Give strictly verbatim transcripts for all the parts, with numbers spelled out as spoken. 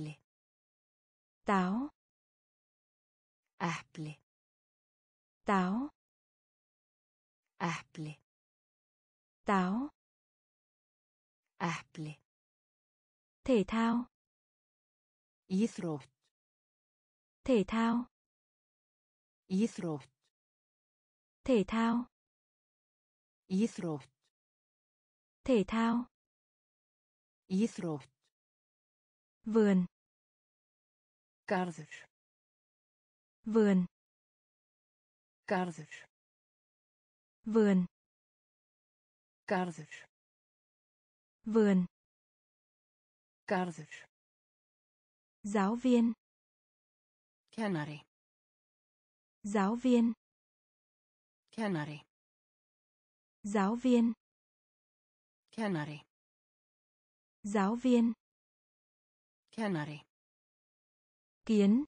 Äpple. Táo. Äpple. Táo. Äpple. Táo. Äpple. Thể thao. Íþrótt. Thể thao. Íþrótt. Thể thao. Íþrótt. Thể thao. Íþrótt. Vườn. Garður. Vườn. Garður. Vườn. Garður. Vườn. Garður. Giáo viên. Kennari. Giáo viên. Kennari. Giáo viên. Kennari. Giáo viên. Kennari. Kiến.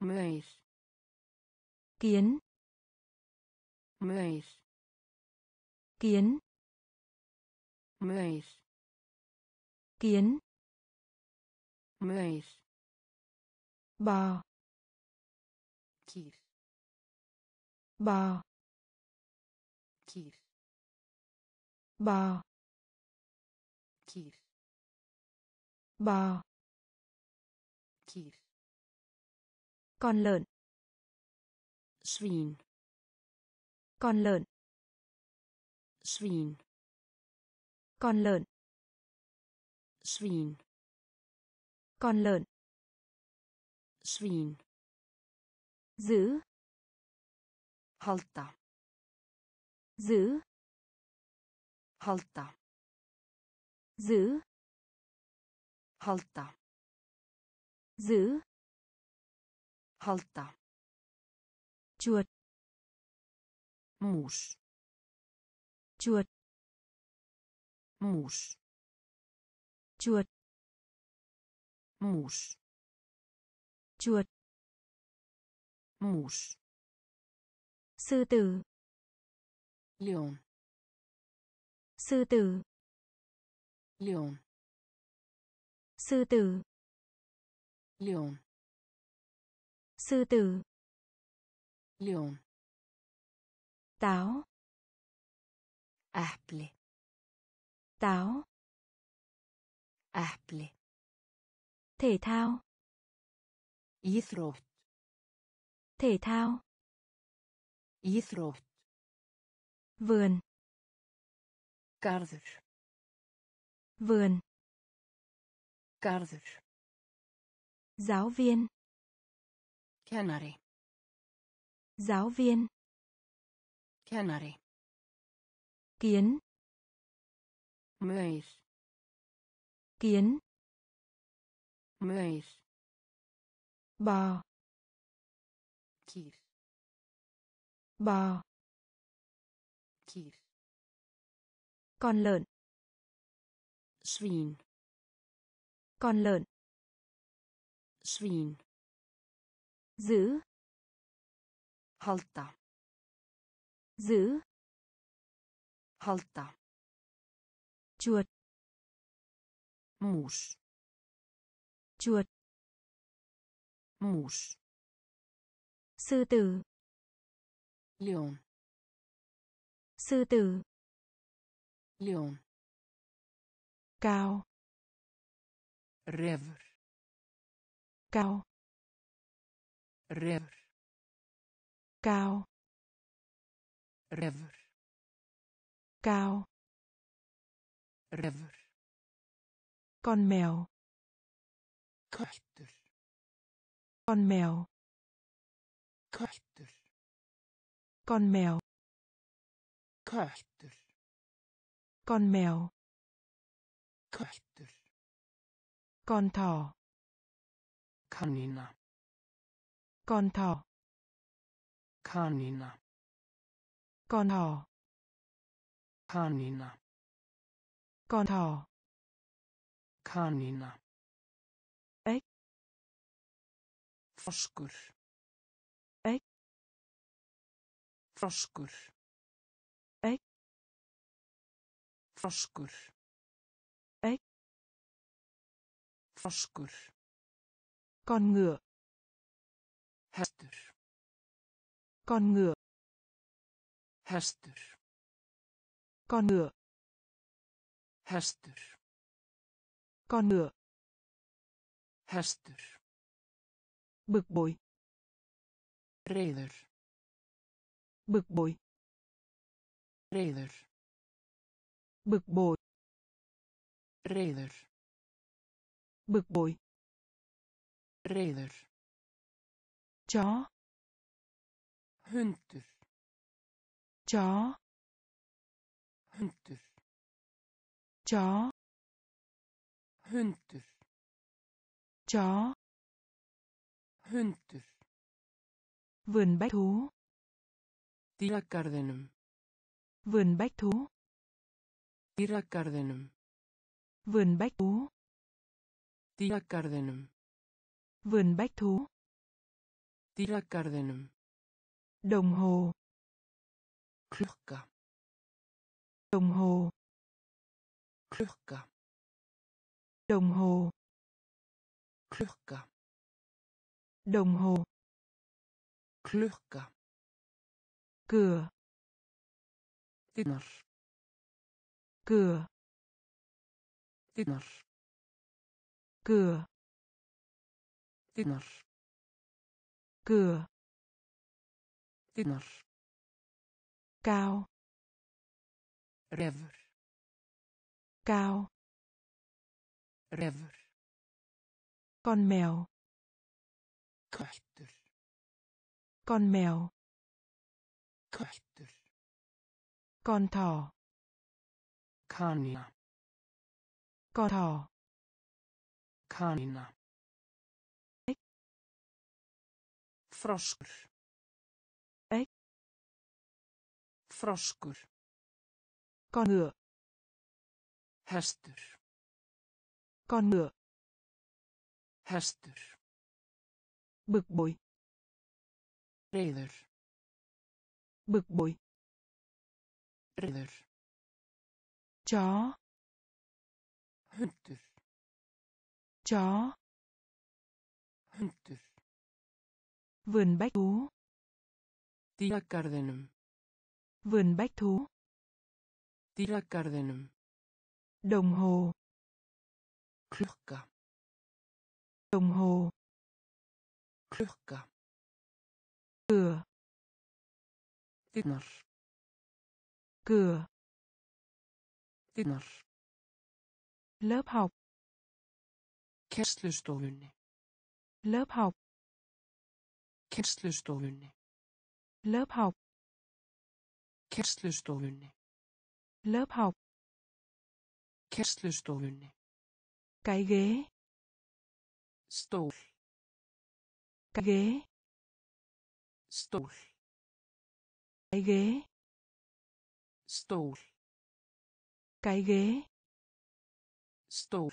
Möis. Kiến. Möis. Kiến. Möis. Kiến. Möis. Bò. Kýr. Bò. Kýr. Bò. Kýr. Bò. Kýr. Con lợn. Svín. Con lợn. Svín. Con lợn. Svín. Con lợn. Svín. Giữ. Halda. Giữ. Halda. Giữ. Halda. Giữ. Halda. Chuột. Mús. Chuột. Mús. Chuột. Mús. Chuột. Mús. Sư tử. León. Sư tử. León. Sư tử. León. Sư tử. León. Táo. Äpple. Táo. Äpple. Thể thao. Íþrótt. Thể thao. Íþrótt. Vườn. Garður. Vườn. Garður. Giáo viên. Kennari. Giáo viên. Kennari. Kiến. Möis. Kiến. Möis. Bò. Kýr. Bò. Kýr. Con lợn. Svín. Con lợn. Svín. Giữ. Halda. Giữ. Halda. Chuột. Mús. Chuột. Mús. Sư tử. León. Sư tử. León. Cao. Rever. Cao. Rever. Cao. Rever. Cao. Rever. Con mèo. Köttur. Con mèo. Köttur. Con mèo. Köttur. Con mèo. Köttur. Con thỏ. Kanina. Con thỏ. Kanina. Con thỏ. Kanina. Con thỏ. Kanina. Egg. Froskur. Egg. Froskur. Egg. Froskur. Egg. Froskur. Con ngựa. Hestur. Con ngựa. Hestur. Con ngựa. Hestur. Con ngựa. Hestur. Bực bội. Reiður. Bực bội. Reiður. Bực bội. Reiður. Bực bội. Reiður. Chó. Hundur. Chó. Hundur. Chó. Hundur. Chó. Hundur. Vườn bách thú. Dýragarðinum. Vườn bách thú. Dýragarðinum. Vườn bách thú. Dýragarðinum. Vườn bách thú. Dýragarðinum. Đồng hồ. Klukka. Đồng hồ. Klukka. Đồng hồ. Klukka. Đồng hồ. Klukka. Cửa. Dinnar. Cửa. Dinnar. Cửa. Dinnar. Cửa. Dinnar. Cao. Revur. Cao. Revur. Con mèo. Köttur. Con mèo. Köttur. Con thỏ. Kanina. Con thỏ. Kanina. Ếch. Froskur. Ếch. Froskur. Con ngựa. Hestur. Con ngựa. Hestur. Bực bội. Reiður. Bực bội. Reiður. Chó. Hundur. Chó. Hundur. Vườn bách thú. Dýragarðinum. Vườn bách thú. Dýragarðinum. Đồng hồ. Klukka. Đồng hồ. Klukka. Cửa. Dinnar. Cửa. Dinnar. Lớp học. Kennslustofunni. Lớp học. Kennslustofunni. Lớp học. Kennslustofunni. Lớp học. Kennslustofunni. Cái ghế. Stól. Cái ghế. Stól. Cái ghế. Stól. Cái ghế. Stól.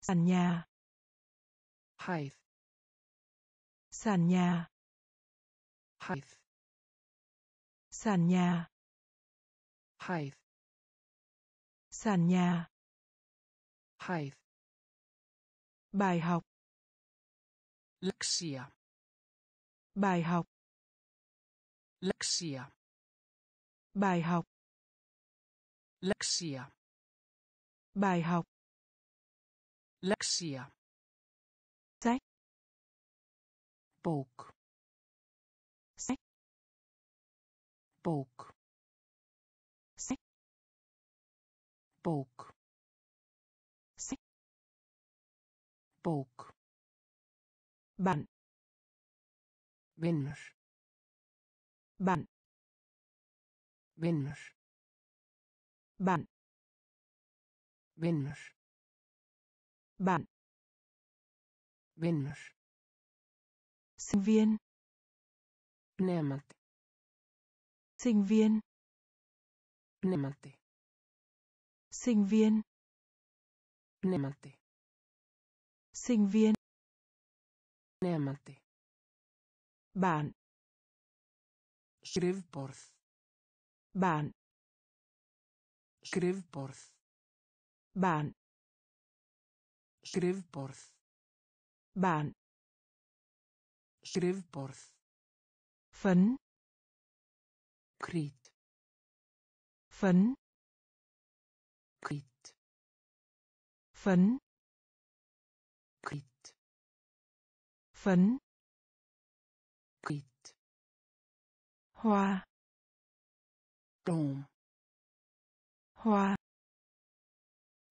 Sàn nhà. Hæð. Sàn nhà. Hæð. Sàn nhà. Hæð. Sàn nhà. Hæð. Bài học. Lexia. Bài học. Lexia. Bài học. Lexia. Bài học. Lexia. Sách. Bók. Sách. Bók. Sách. Bók. Sách. Bók. Bạn. Vinner. Bạn. Vinner. Bạn. Vinner. Bạn. Vinner. Sinh viên. Nemandi. Sinh viên. Nemandi. Sinh viên. Nemandi. Sinh viên. Nemandi. Bạn. Skrifborð. Bạn. Skrifborð. Bạn. Skrifborð. Bạn. Skrifborð. Phấn. Krít. Phấn. Krít. Phấn. Krít. Phấn. Krít. Hoa. Blom. Hoa.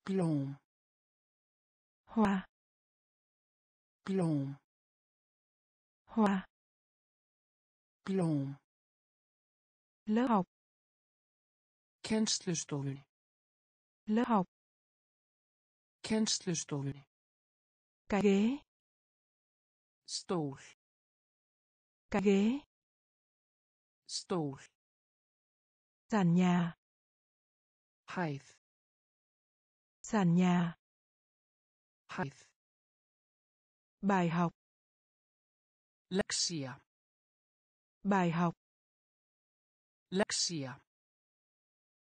Blom. Hoa. Blom. Hoa. Blom. Lớp học. Kennslustofunni. Lớp học. Kennslustofunni. Cái ghế. Stól. Cái ghế. Stól. Sàn nhà. Hæð. Sàn nhà. Hæð. Bài học. Lexia. Bài học. Lexia.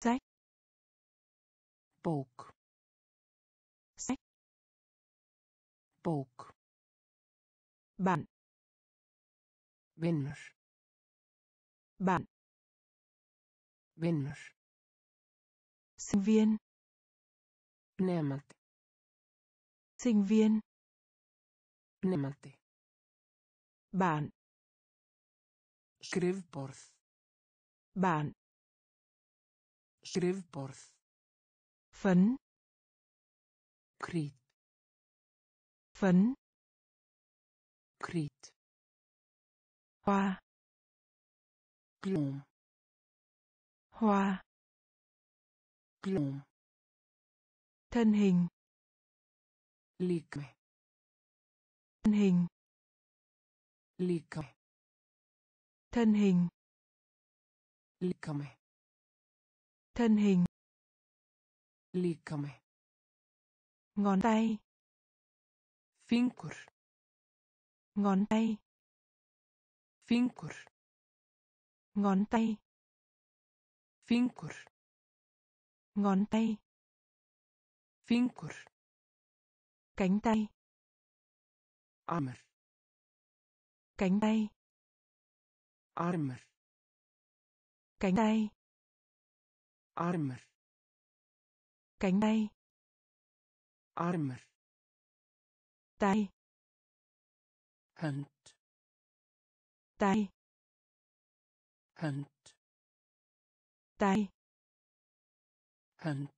Sách. Bók. Sách. Bók. Bạn. Vinner. Bạn. Vinner. Sinh viên. Nemate. Sinh viên. Nemate. Bạn. Skrifborð. Bạn. Skrifborð. Phấn. Krít. Phấn. Krít. Hoa. Blóm. Hoa. Blóm. Thân hình. Líkami. Thân hình. Líkami. Thân hình. Líkami. Thân hình. Líkami. Ngón tay. Fingur. Ngón tay. Fingur. Ngón tay. Fingur. Ngón tay. Fingur. Cánh tay. Armur. Cánh tay. Armur. Cánh tay. Armur. Cánh tay. Armur. Tay. Hand. Tay. Hand. Tay. Hand.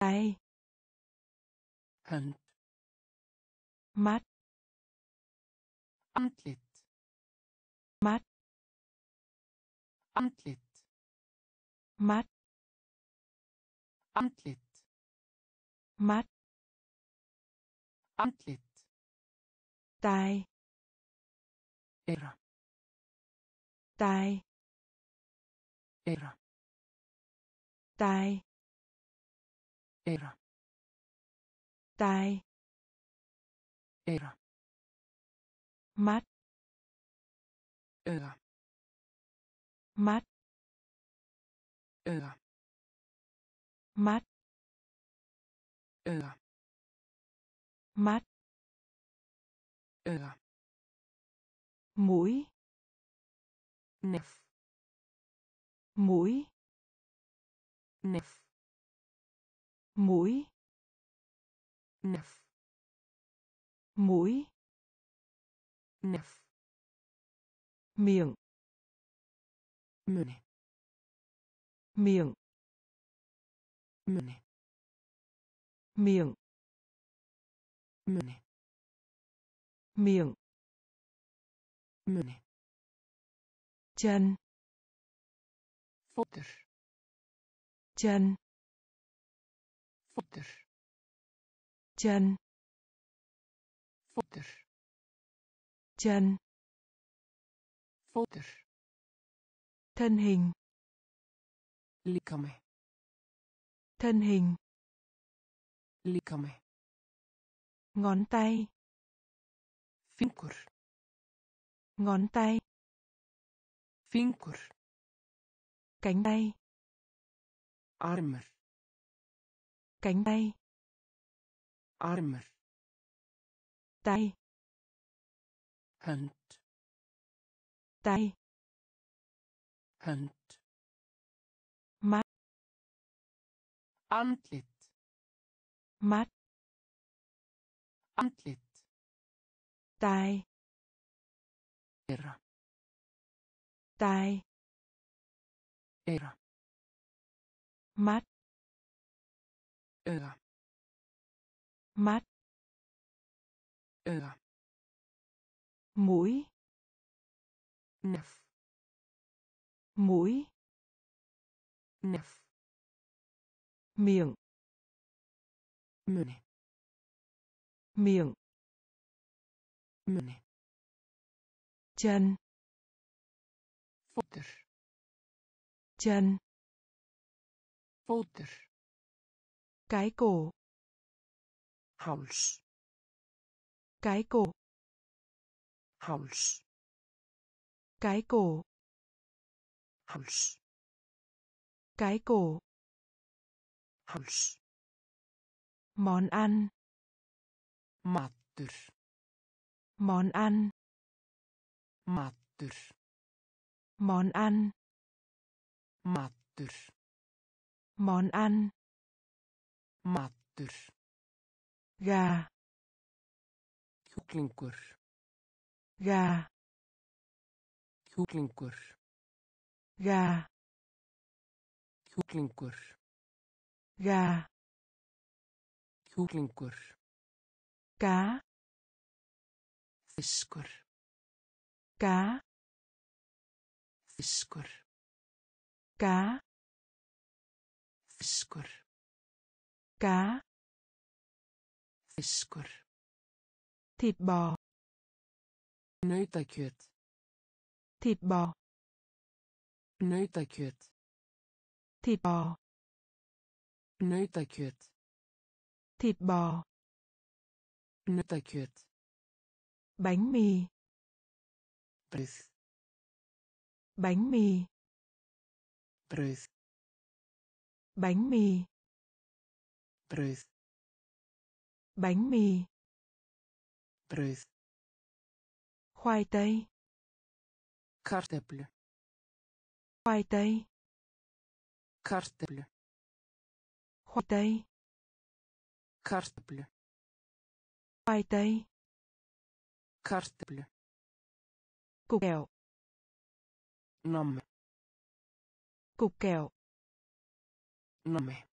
Tay. Hand. Mắt. Antlit. Mắt. Antlit. Mắt. Antlit. Mắt. Antlit. Tai. Era. Tai. Era. Tai. Era. Tai. Era. Mắt. Era. Mắt. Era. Mắt. Era. Mắt. Era. Mũi. Nef. Mũi. Nef. Mũi. Nef. Mũi. Nef. Miệng. Munne. Miệng. Munne. Miệng. Munne. Miệng. Munne. Chân. Fótur. Chân. Fótur. Chân. Fótur. Chân. Fótur. Thân hình. Líkami. Thân hình. Líkami. Ngón tay. Fingur. Ngón tay. Fingur. Cánh tay. Armur. Cánh tay. Armur. Tay. Hönd. Tay. Hönd. Matt. Andlit. Matt. Andlit. Tay. Era. Tay. Era. Mắt. Öga. Mắt. Öga. Mũi. Nef. Mũi. Nef. Miệng. Mune. Miệng. Mune. Chân. Fótur. Chân. Fótur. Cái cổ. Háls. Cái cổ. Háls. Cái cổ. Háls. Cái cổ. Háls. Món ăn. Matur. Món ăn. Matur. Món ăn. Matur. Món ăn. Matur. Gà. Kjúklingur. Gà. Kjúklingur. Gà. Kjúklingur. Gà. Kjúklingur. Cá. Fiskur. Cá. Fiskur. Cá. Fiskur. Cá. Fiskur. Thịt bò. Nautakjöt. Thịt bò. Nautakjöt. Thịt bò. Nautakjöt. Thịt bò. Nautakjöt. Bánh mì. Bröd. Bánh mì. Bröd. Bánh mì. Bröd. Bánh mì. Bröd. Khoai tây. Kartöflur. Khoai tây. Kartöflur. Khoai tây. Kartöflur. Khoai tây. Kartöflur. Cục kẹo. Nome. Cục kẹo. Nome.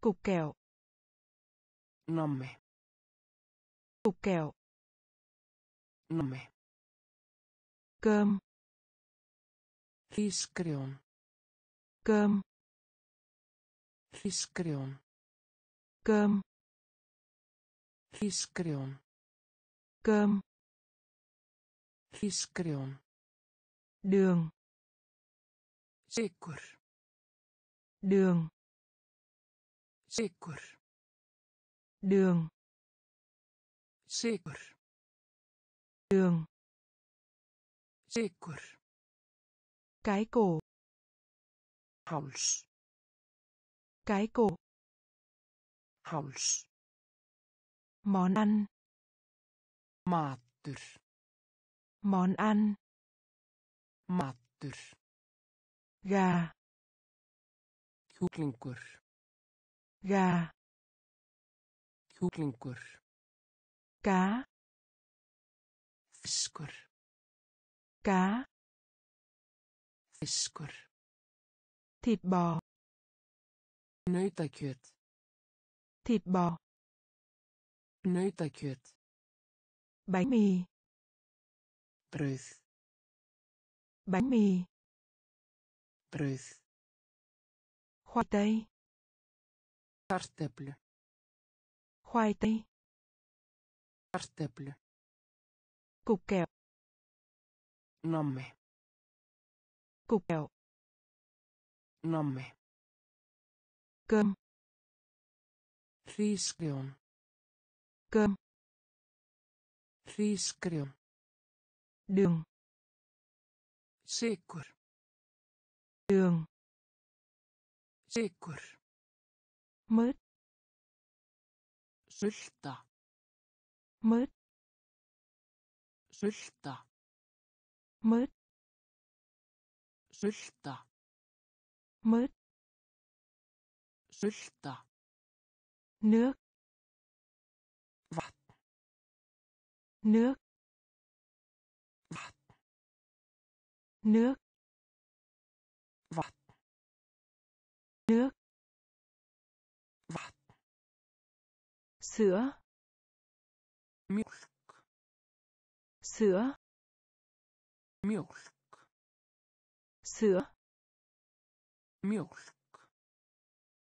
Cục kẹo. Nome. Cục kẹo. Nome. Cơm. Rískrjón. Cơm. Rískrjón. Cơm. Rískrjón. Cơm. Rískrjón. Đường. Sykur. Đường. Sykur. Đường. Sykur. Đường. Sykur. Cái cổ. Háls. Cái cổ. Háls. Món ăn. Matur. Món ăn. Matur. Gà. Kjúklingur. Gà. Kjúklingur. Cá. Fiskur. Cá. Fiskur. Thịt bò. Nautakjöt. Thịt bò. Nautakjöt. Bánh mì. Bröð. Bánh mì. Bröð. Khoai tây. Kartöflur. Khoai tây. Kartöflur. Cục kẹo. Nome. Cục kẹo. Nome. Cơm. Rískrjón. Cơm. Rískrjón. Đường. Sykur. Đường. Sykur. Mứt. Sulta. Mört. Sulta. Mört. Sulta. Mört. Sulta. Nước. Vắt. Nước. Vắt. Nước. Vắt. Nước. Vắt. Sữa. Milk. Sữa. Milk. Sữa. Milk.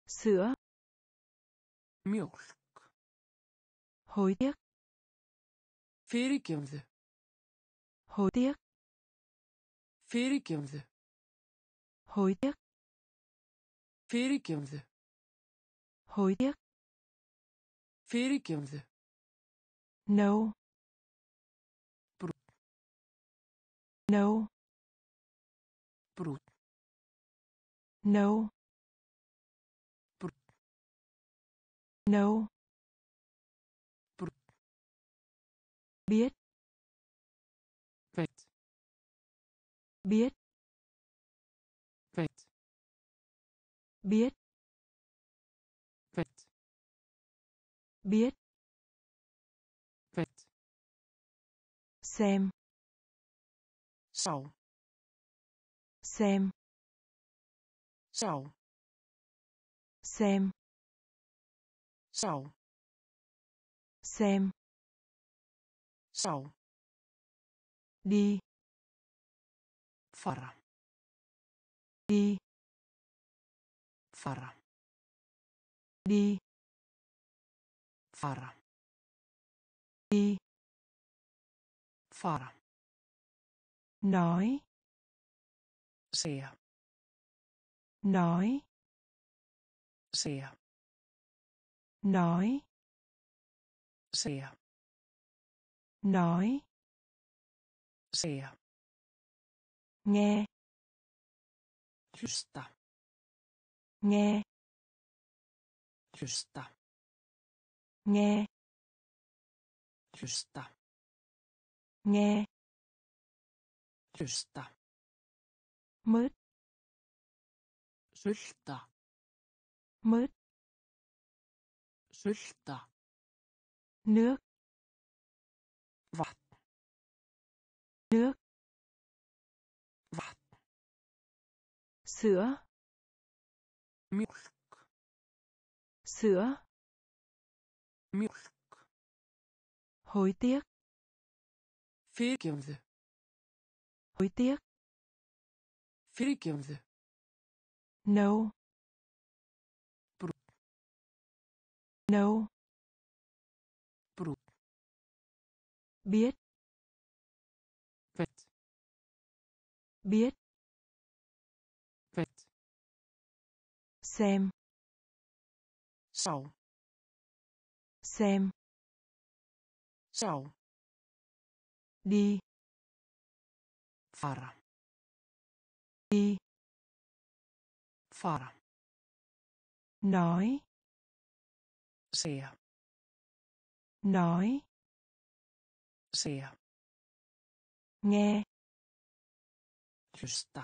Sữa. Milk. Hối tiếc. Fyrirgefðu. Hối tiếc. Fyrirgefðu. Hối tiếc. Fyrirgefðu. Hối tiếc. Fyrirgefðu. No. Brot. No. Brot. No. Brot. No. Brot. Biết. Vet. Biết. Vet. Biết. Vet. Biết. Vet. Xem. Sau. Xem. Sau. Xem. Sau. Xem. Sau. Đi. Fara. Đi. Fara. Đi. Fara. Đi. Fara. Nói. Sea. Nói. Sea. Nói. Sea. Nói. Sea. Nghe. Hlusta. Nghe. Hlusta. Nghe. Hlusta. Nghe. Hlusta. Mört. Sulta. Mört. Sulta. Nước. Vắt. Nước. Vắt. Sữa. Milk. Sữa. Milk. Hối tiếc. Fyrirgefðu. Hối tiếc. Fyrirgefðu. No. Brot. No. Brot. Biết. Vet. Biết. Vet. Xem. Sau. Xem. Sau. Đi. Fara. Đi. Fara. Nói. Sea. Nói. Sea. Nghe. Hlusta.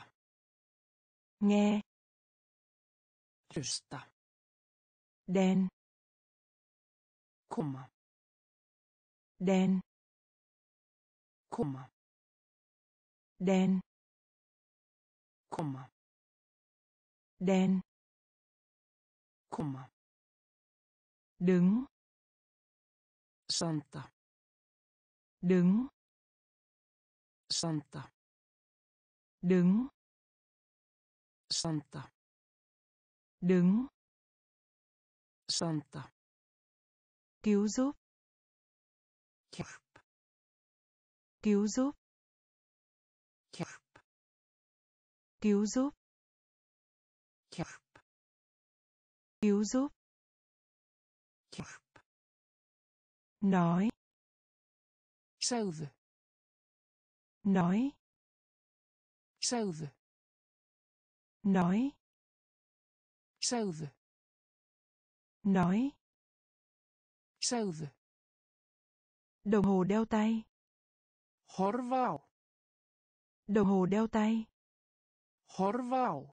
Nghe. Hlusta. Đen. Komma. Đen. Komma. Đen. Komma. Đen. Komma. Đứng. Santa. Đứng. Santa. Đứng. Santa. Đứng. Santa. Cứu giúp. Hjälp. Cứu giúp. Hjälp. Cứu giúp. Hjälp. Cứu giúp. Hjälp. Nói. Segðu. Nói. Segðu. Nói. Segðu. Nói. Sögðu. Đồng hồ đeo tay. Horfa á. Đồng hồ đeo tay. Horfa á.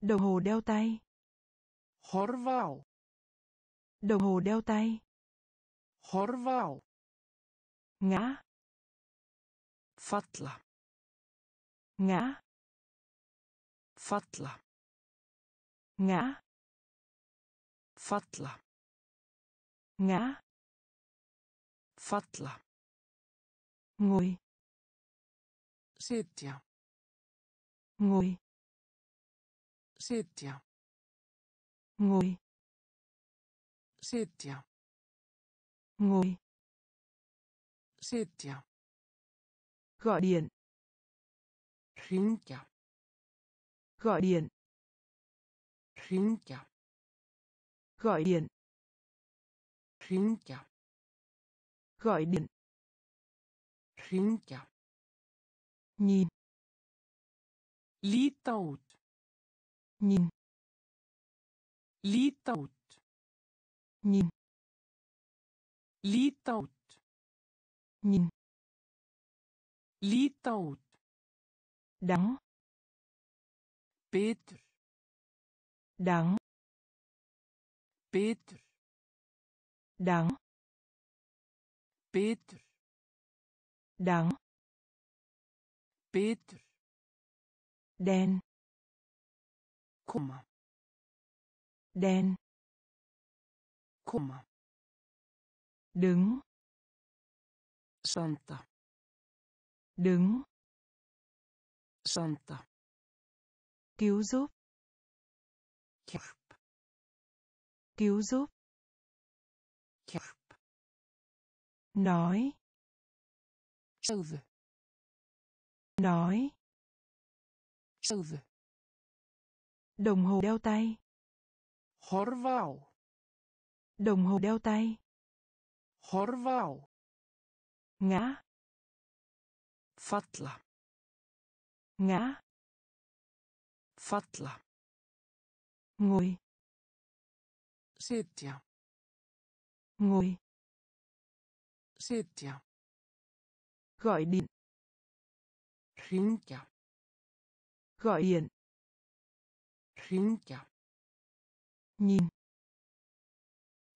Đồng hồ đeo tay. Horfa á. Đồng hồ đeo tay. Horfa á. Ngã. Falla. Ngã. Falla. Ngã. Falla. Ngã. Falla. Ngồi. Sitja. Ngồi. Sitja. Ngồi. Sitja. Ngồi. Sitja. Gọi điện. Ringja. Gọi điện. Ringja. Gọi điện. Ringja. Gọi điện. Ringja. Nhìn. Líta út. Nhìn. Líta út. Nhìn. Líta út. Nhìn. Líta út. Đắng. Betur. Đắng. Betur. Đắng. Betur. Đắng. Betur. Đen. Kumma. Đen. Kumma. Đứng. Santa. Đứng. Santa. Cứu giúp. Hjälp. Cứu giúp. Hjälp. Nói. Sögðu. Nói. Sögðu. Đồng hồ đeo tay. Horfa á. Đồng hồ đeo tay. Horfa á. Ngã. Falla. Ngã. Falla. Ngồi. Sitja. Ngồi. Sitja. Gọi điện. Ringja. Gọi điện. Ringja. Nhìn.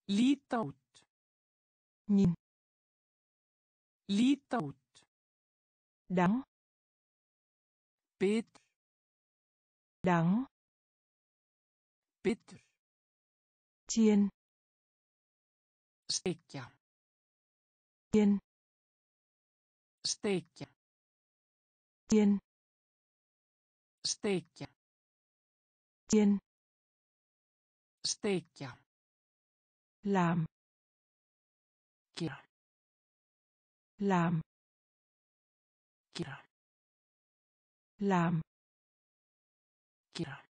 Líta út. Nhìn. Líta út. Đắng. Betur. Đắng. Betur. Chiên. Steikja. Chiên. Steikja. Chiên. Steikja. Chiên. Steikja. Làm. Gera. Làm. Gera. Làm. Gera.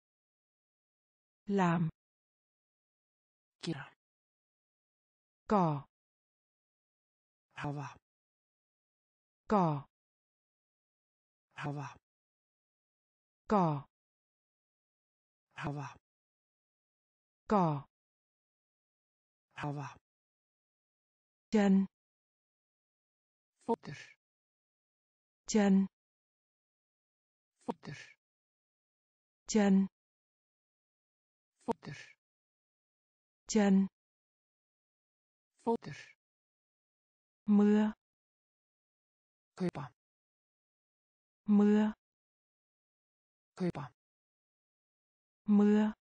Làm. Gera. Cỏ. Hava. Cỏ. Hava. Cỏ. Hava. Cỏ. Hava. Chân. Fótur. Chân. Fótur. Chân. Fótur. Chân. Fótur. Mưa. Kaupa. Mưa. Kaupa. Mưa.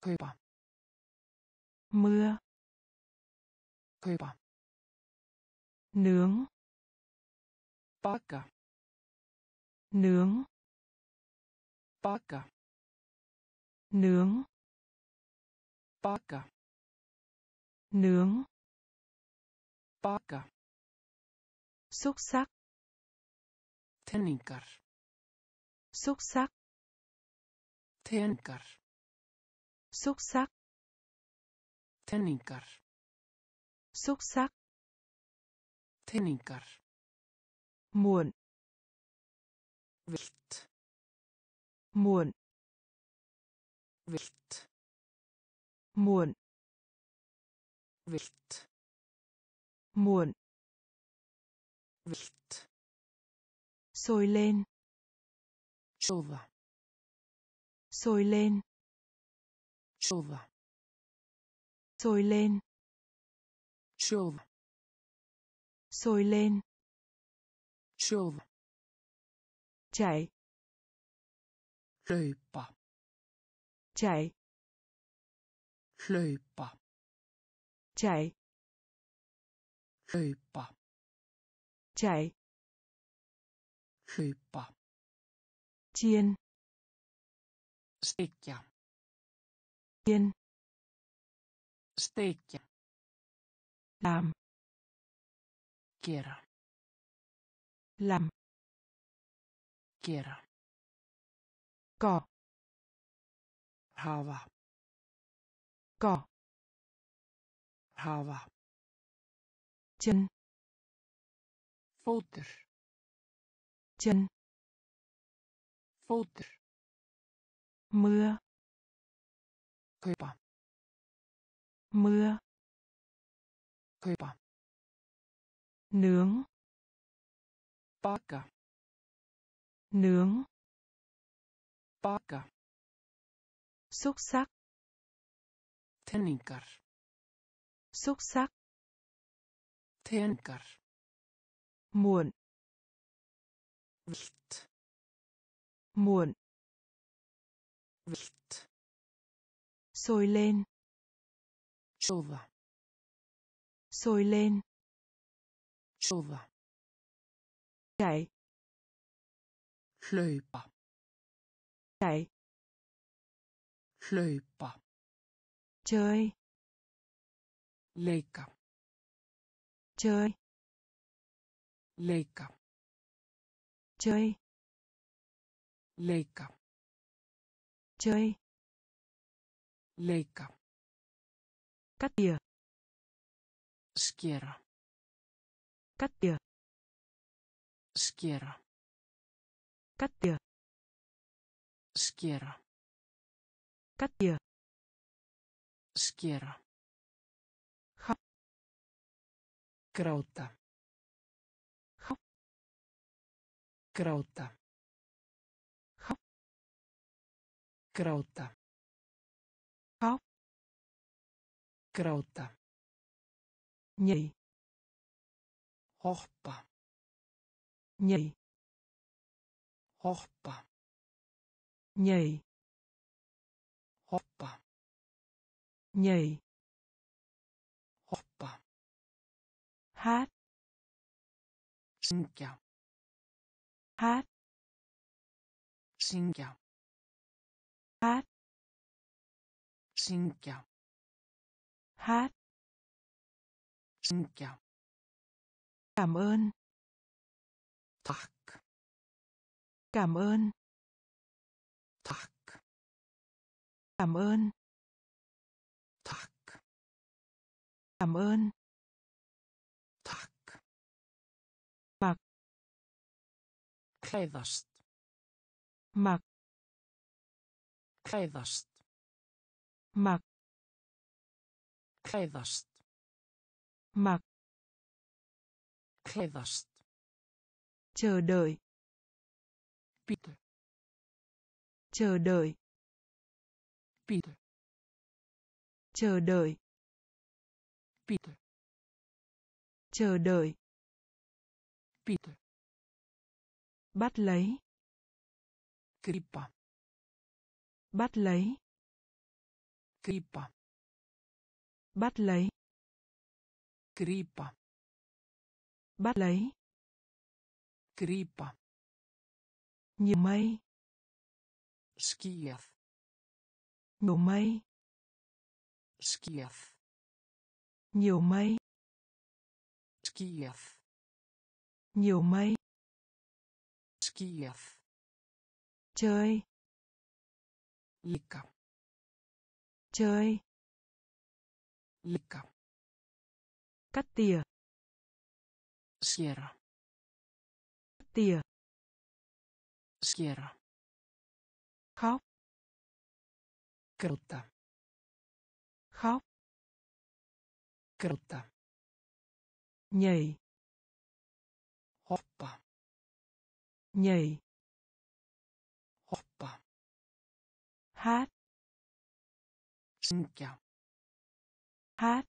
Kaupa. Mưa. Kaupa. Nướng. Baka. Nướng. Baka. Nướng. Baka. Nướng. Baka. Xúc sắc. Tenningar. Xúc sắc. Tenningar. Xúc sắc. Tenningar. Xúc sắc. Tenningar. Muộn. Vilt. Muộn. Vilt. Muộn. vilt, muộn, vilt, sôi lên, sova, sôi lên, sova, sôi lên, sova, sôi lên, sova, chạy, hlaupa, chạy, hlaupa, chạy, hlaupa, chạy, hlaupa, chiên, steikja, chiên, steikja, làm, gera, làm, gera, cỏ, hava, cỏ, hava, chân, fótur, chân, fótur, mưa, kaupa, mưa, kaupa, nướng, baka, nướng, baka, xúc sắc, tenningar, xúc sắc, tenningar, muộn, vilt, muộn, vilt, sôi lên, sova, sôi lên, sova, chạy, hlaupa, chạy, hlaupa, chơi, leika, chơi, leika, chơi, leika, chơi, leika, cắt tỉa, skera, cắt tỉa, skera, cắt tỉa, skera, cắt tỉa, skera, khóc, gráta, khóc, gráta, khóc, gráta, khóc, gráta, nhảy, hoppa, nhảy, hoppa, nhảy, hoppa, nhảy, hoppa, hát, syngja, hát, syngja, hát, syngja, hát, syngja, cảm ơn, tack, cảm ơn, tack, cảm ơn, tack, cảm ơn, tack, mặc, klæðast, mặc, klæðast, mặc, klæðast, mặc, klæðast, chờ đợi, bitte, chờ đợi, bitte, chờ đợi, bitte, chờ đợi, bitte, bắt lấy, gripa, bắt lấy, gripa, bắt lấy, gripa, bắt lấy, gripa, nhiều mây, skýjað, nhiều mây, skýjað, nhiều mây, skýjað, nhiều mây, skýjað, chơi, leika, chơi, leika, cắt tỉa, skera, cắt tỉa, skera, khóc, gráta, khóc, Gráta. Nhảy. Hoppa. Nhảy. Hoppa. Hát. Syngja. Hát.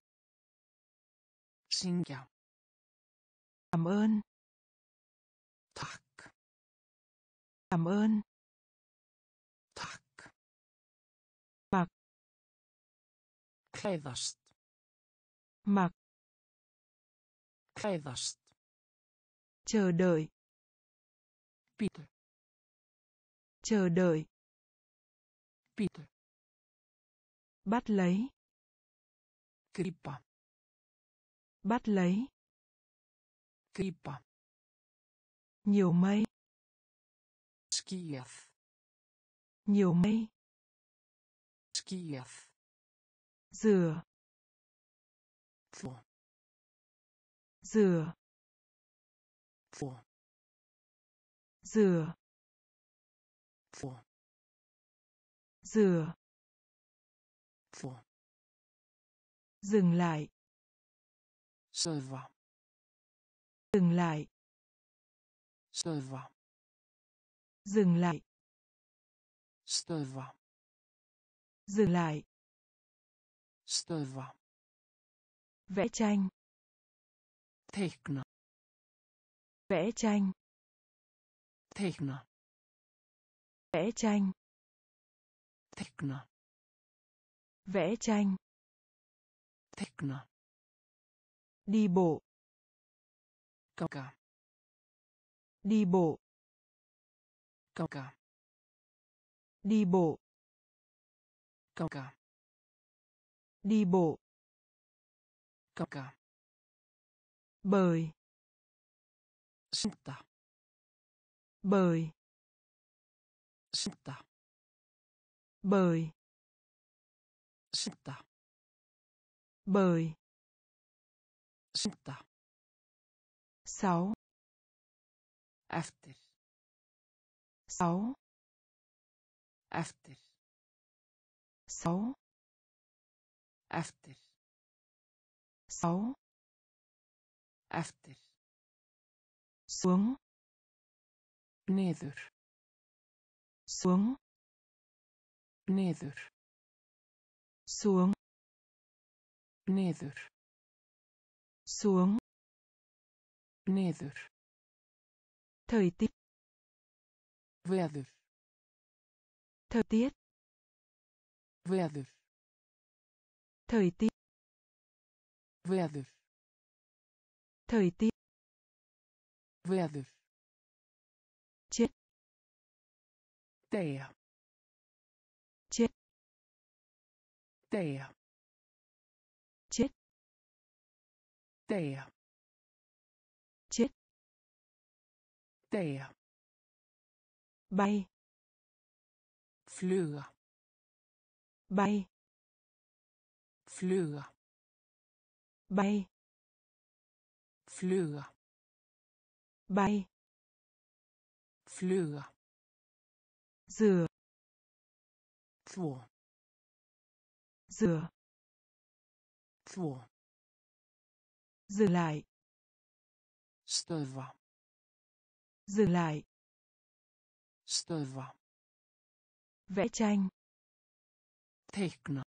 Syngja. Cảm ơn. Tack. Cảm ơn. Tack. Mặc. Klæðast. Mặc. Klæðast. Chờ đợi. Bitte. Chờ đợi. Bitte. Bắt lấy. Gripa. Bắt lấy. Gripa. Nhiều mây. Skieth. Nhiều mây. Skieth. Dừa. Thua. Dừa. Thua. Dừa. Thua. Dừa. Thua. Dừng lại. Rơi vào. Dừng lại. Rơi vào. Dừng lại. Rơi vào. Dừng lại. Rơi vào. Vẽ tranh. Teckna. Vẽ tranh. Teckna. Vẽ tranh. Teckna. Vẽ tranh. Teckna. Đi bộ. Cà. Đi bộ. Cà. Đi bộ. Cà. Đi bộ. Cà. Bời. Santa. Bời. Santa. Bời. Santa. Bời. Santa. Sáu. Efter. Sáu. Efter. Sáu. Efter. Sáu. Efter. Xuống. Niður. Xuống. Niður. Xuống. Niður. Xuống. Niður. Thời tiết. Veður. Thời tiết. Veður. Thời tiết. Veður. Thời tiết. Veður. Chết. Tè. Chết. Tè. Chết. Tè. Chết. Tè. Bay. Fluga. Bay. Fluga. Bay. Fluga. Bay. Fluga. Dừa. Thua. Dừa. Thua. Dừng lại. Stöva. Dừng lại. Stöva. Vẽ tranh. Teckna.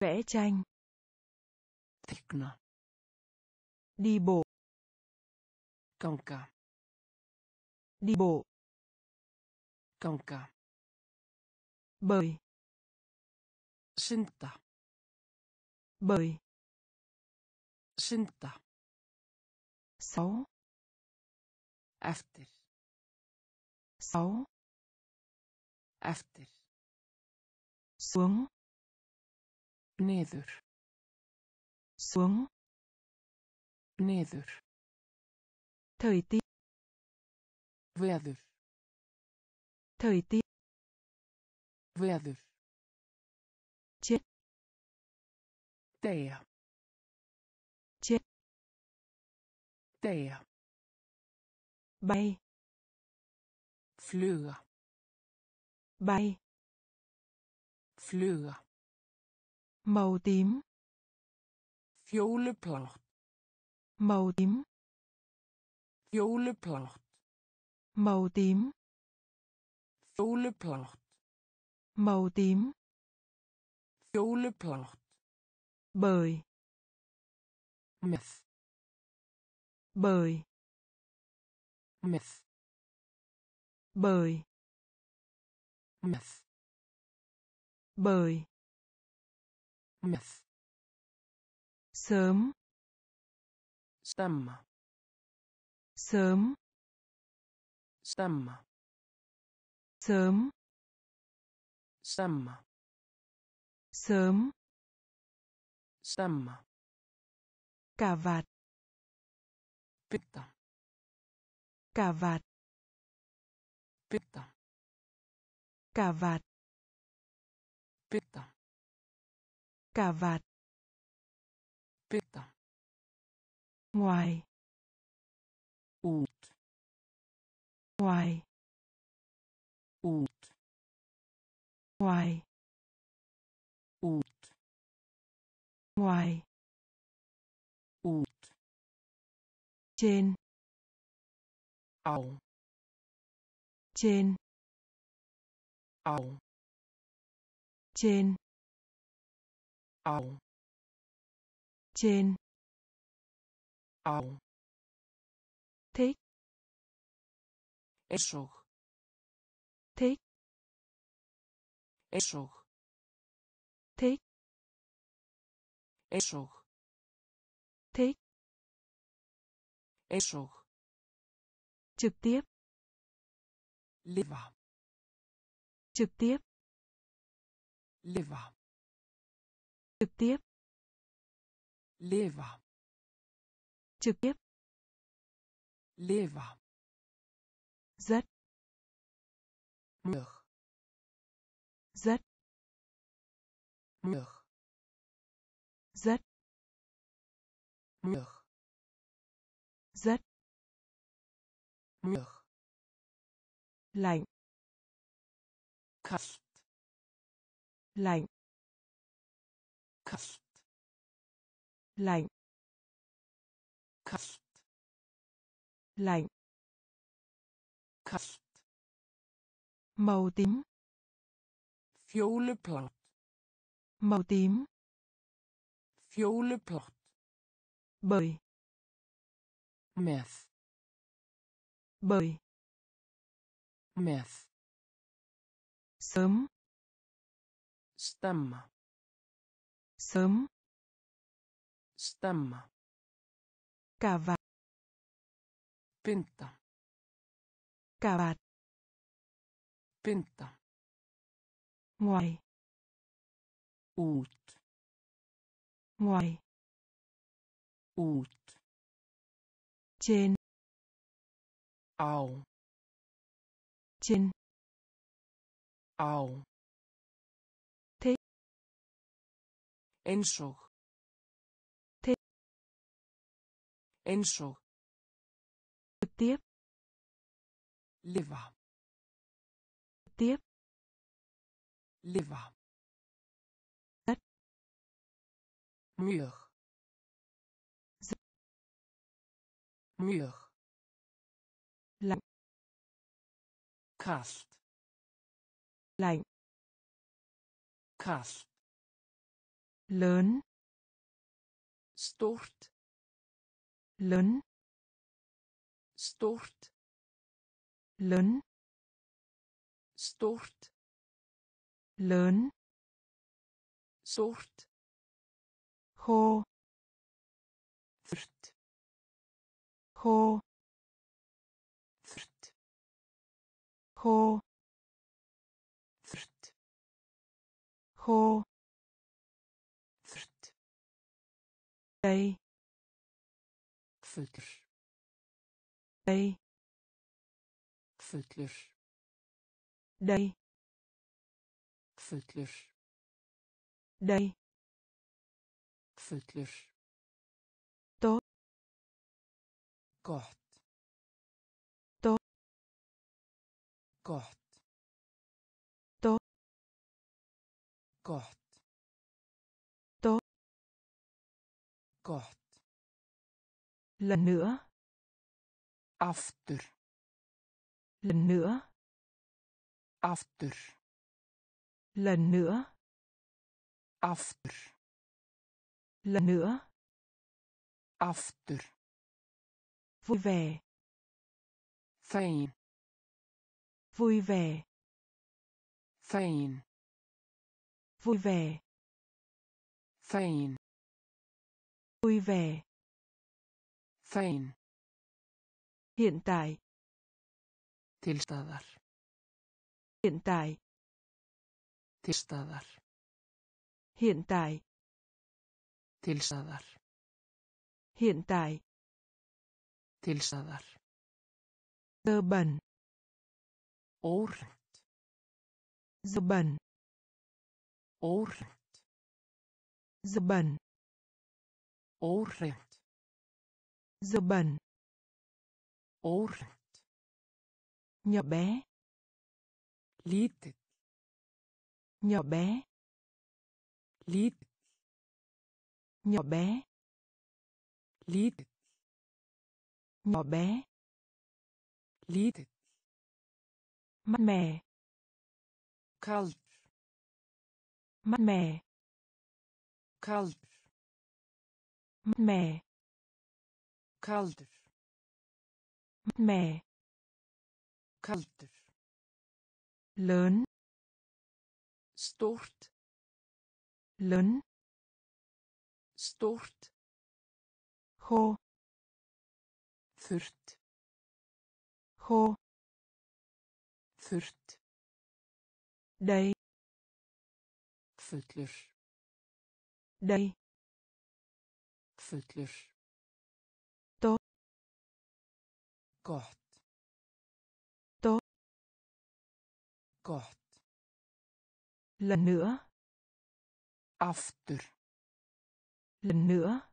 Vẽ tranh. Teckna. Đi bộ. Ganga. Đi bộ. Ganga. Bơi. Synta. Bơi. Synta. Sáu. Efter. Sáu. Efter. Xuống. Niður. Xuống. Niður. Thời tiết. Veður. Thời tiết. Veður. Chết. Tè. Chết. Tè. Bay. Fluga. Bay. Fluga. Màu tím. Fjólublátt. Màu tím. Fjólublátt. Màu tím. Fjólublátt. Màu tím. Fjólublátt. Bởi. Myth. Bởi. Myth. Bởi. Myth. Bởi. Myth. Sớm. Stemma. Sớm. Stemma. Sớm. Stemma. Sớm. Stemma. Cà vạt. Pitta. Cà vạt. Pitta. Cà vạt. Pitta. Cà vạt. Pitta. Ngoài. Út. Ngoài. Út. Ngoài. Út. Ngoài. Út. Trên. Ảo. Trên. Ảo. Trên. Ảo. Trên. Ảo. Thích. Esog. Thích. Esog. Thích. Esog. Thích. Esog. Trực tiếp. Liva. Trực tiếp. Liva. Trực tiếp. Liva. Trực tiếp. Liva. Rất. Mượt. Rất. Mượt. Rất. Mượt. Rất. Mượt. Lạnh. Kalt. Lạnh. Kalt. Lạnh. Kalt. Lạnh. Kalt. Màu tím. Fjólublátt. Màu tím. Fjólublátt. Bởi. Myth. Bởi. Myth. Sớm. Stemma. Sớm. Stemma. Cà vạt. Pinta. Cà vạt. Pinta. Ngoài. Út. Ngoài. Út. Trên. Ảo. Trên. Ảo. Thích. Ensog. Thích. Ensog. Trực tiếp. Liva. Trực tiếp. Liva. Rất. Mượt. Rất. Mượt. Lạnh. Kalt. Lạnh. Kalt. Lớn. Stort. Lớn. Stort. Lớn. Stort. Lớn. Sort. Khô. Thrt. Khô. Thrt. Khô. Thrt. Khô. Thrt. Đây. Fuller. Đây. Fuller. Đây. Fuller. Đây. Fuller. Tốt. Gott. Tốt. Gott. Tốt. Gott. Tốt. Gott. Lần nữa. Aftur. Lần nữa. Aftur. Lần nữa. Aftur. Lần nữa. Aftur. Vui vẻ. Fein. Vui vẻ. Fein. Vui vẻ. Fein. Vui vẻ. Fein. Hiện tại. Til staðar. Hiện tại. Til staðar. Hiện tại. Til staðar. Hiện tại. Til staðar. Dơ bẩn. Óhreint. Dơ bẩn. Óhreint. Dơ bẩn. Óhreint. Dơ bẩn. Óhreint. Nhỏ bé. Lítill. Nhỏ bé. Lítill. Nhỏ bé. Lítill. Nhỏ bé. Lítill. Mát mẻ. Kalt. Mát mẻ. Kalt. Mát mẻ. Kalt. Mát mẻ. Kalt. Lớn. Stort. Lớn. Stort. Khô. Thurt. Khô. Thurt. Đây. Fullur. Đây. Fullur. Tốt. Gott. Tốt. Gott. Lần nữa. Aftur. Lần nữa.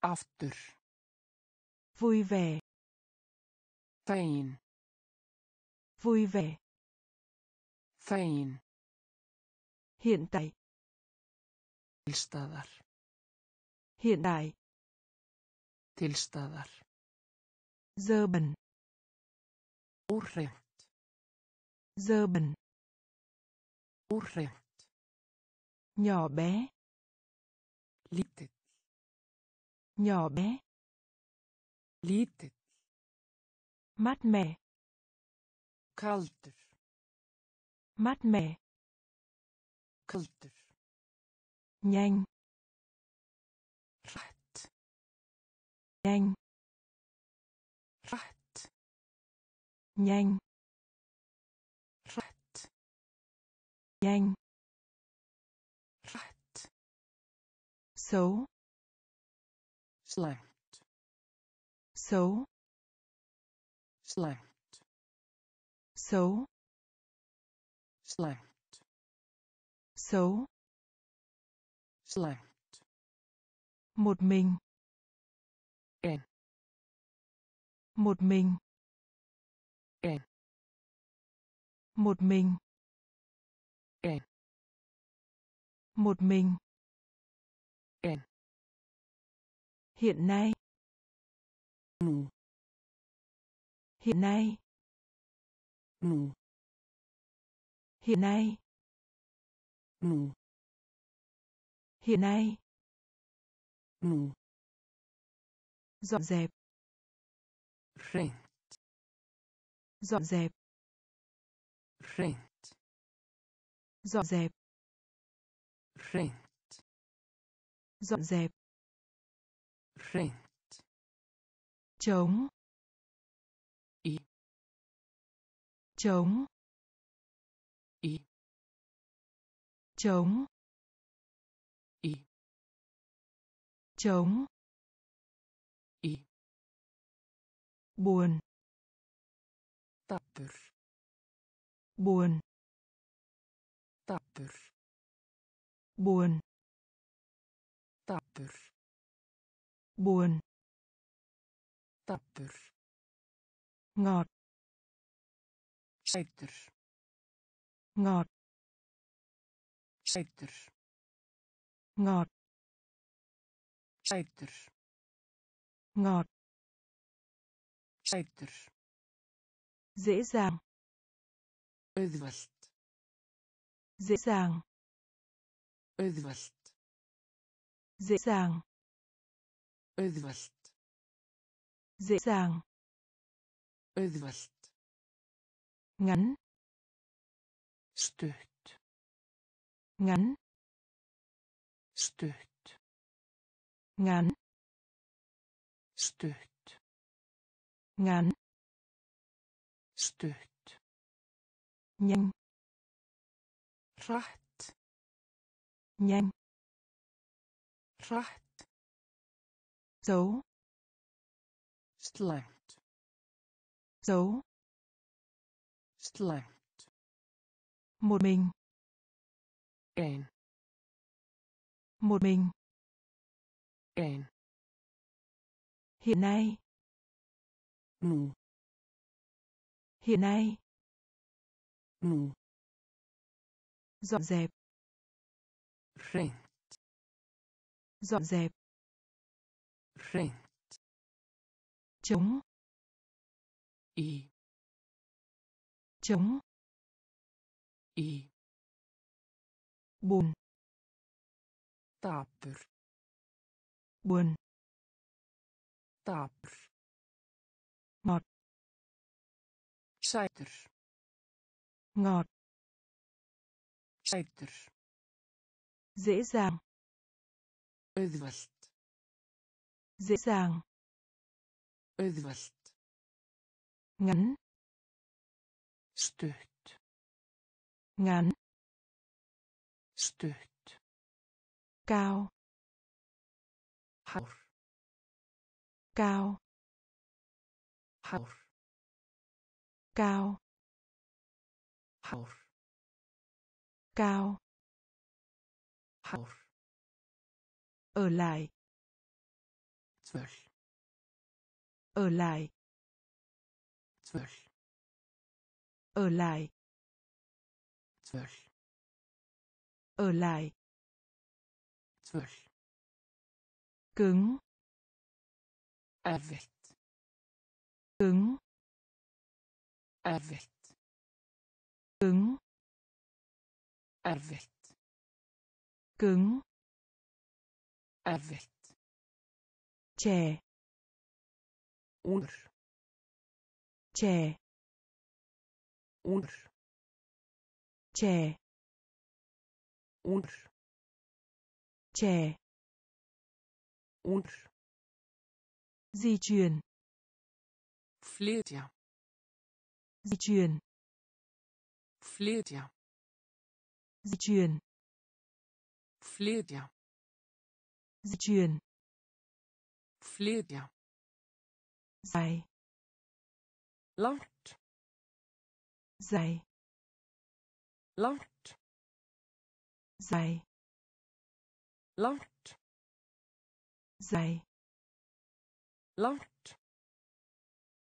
Aftur. Vui vẻ. Fein. Vui vẻ. Fein. Hiện tại. Til staðar. Hiện tại. Til staðar. Dơ bẩn. Óhreint. Dơ bẩn. Óhreint. Nhỏ bé. Lítill. Nhỏ bé. Lítill. Mát mẻ. Kaldur. Mát mẻ. Kaldur. Nhanh. Rætt. Nhanh. Rætt. Nhanh. Rætt. Nhanh. Rætt. Xấu. Slangt. Xấu. Slangt. Xấu. Slangt. Xấu. Slangt. Một mình. En. Một mình. En. Một mình. En. Một mình. En. Hiện nay. Nù. Hiện nay. Nù. Hiện nay. Nù. Hiện nay. Nù. Dọn dẹp. Rent. Dọn dẹp. Rent. Dọn dẹp. Rent. Dọn dẹp. Rent. Chống. I. Chống. I. Chống. Chống. I. Buồn. Tapur. Buồn. Tapur. Buồn. Tapur. Buồn. Tapur. Ngọt. Suiker. Ngọt. Suiker. Ngọt. sætur ngọt sætur dễ dàng auðvelt dễ dàng auðvelt dễ dàng auðvelt dễ dàng auðvelt ngắn stutt ngắn stutt ngắn stutt ngắn stutt nhanh hratt nhanh hratt xấu slæmt xấu slæmt một mình ein một mình ein hiện nay nu hiện nay nu dọn dẹp rent dọn dẹp rent chống y chống y buồn tapur buồn tapur ngọt sætur ngọt sætur dễ dàng auðvelt dễ dàng auðvelt ngắn stutt ngắn stutt cao hár cao hár cao hár cao hár ở lại zwölf ở lại zwölf ở lại zwölf ở lại zwölf cứng erfitt cứng erfitt cứng erfitt cứng erfitt trẻ ung trẻ ung trẻ ung trẻ ung di chuyển flyga di chuyển flyga di chuyển flyga di chuyển flyga dài långt dài långt dài långt dài långt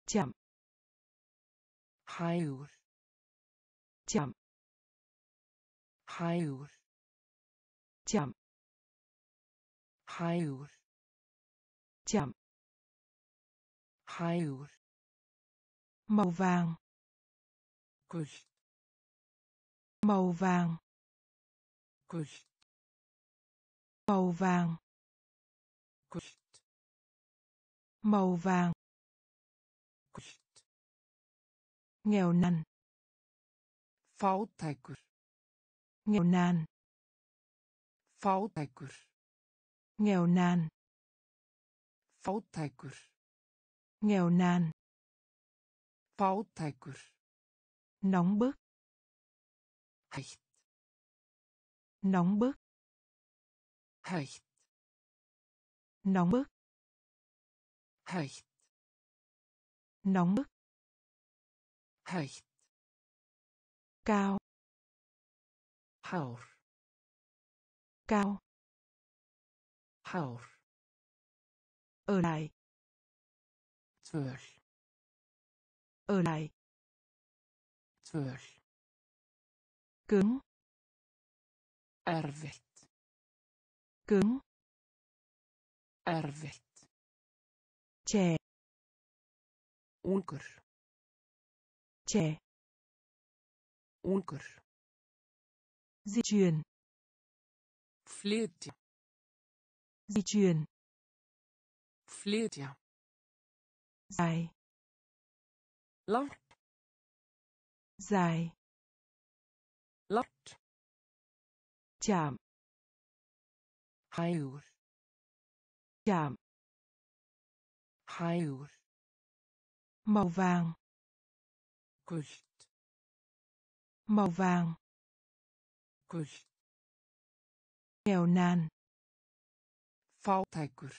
chậm hægur chậm hægur chậm hægur chậm hægur màu vàng gult màu vàng gult màu vàng gult màu vàng gult nghèo nàn fátækur nghèo nàn fátækur nghèo nàn fátækur nghèo nàn fátækur nóng bức heitt nóng bức heitt nóng bức heitt nóng bức heitt cao hár cao hár ở lại zwölf ở lại zwölf cứng erfitt cứng Erfitt. Che. Ungur. Che. Ungur. Di chuyển. Flytja. Di chuyển. Flytja. Dài. Långt. Dài. Långt. Chạm. Hægur. Chạm. Hægur. Màu vàng. Gult. Màu vàng. Gult. Nghèo nàn. Fátækur.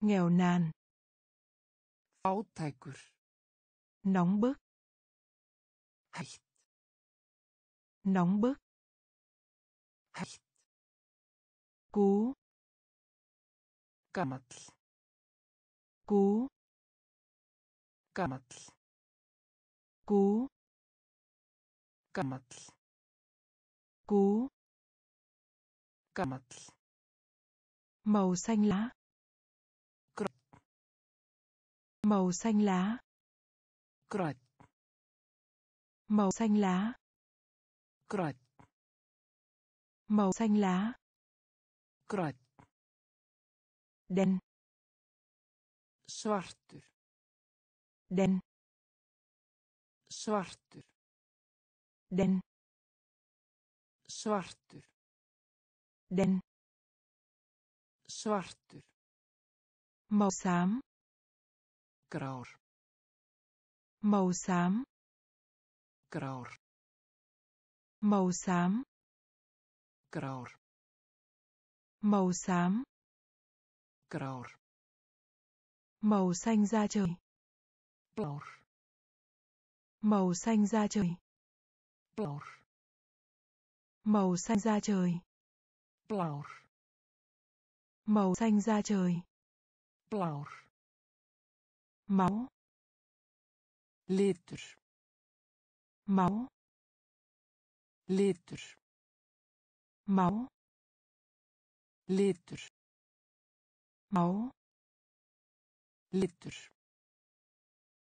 Nghèo nàn. Fátækur. Nóng bức. Hætt. Nóng bức. Hætt. Cú. Gamall. Cú. Gamall. Cú. Gamall. Cú. Gamall. Màu xanh lá. Grønn. Màu xanh lá. Grønn. Màu xanh lá. Grønn. Màu xanh lá. Grønn. Đen. Svartur. Đen. Svartur. Đen. Svartur. Đen. Svartur. Màu xám. Grár. Màu xám. Grár. Màu xám. Grár. Màu xám. Grár. Màu xanh da trời. Blár. Màu xanh da trời. Blár. Màu xanh da trời. Blár. Màu xanh da trời. Blár. Máu. Litur. Máu. Litur. Máu. Litur. Máu. Litur.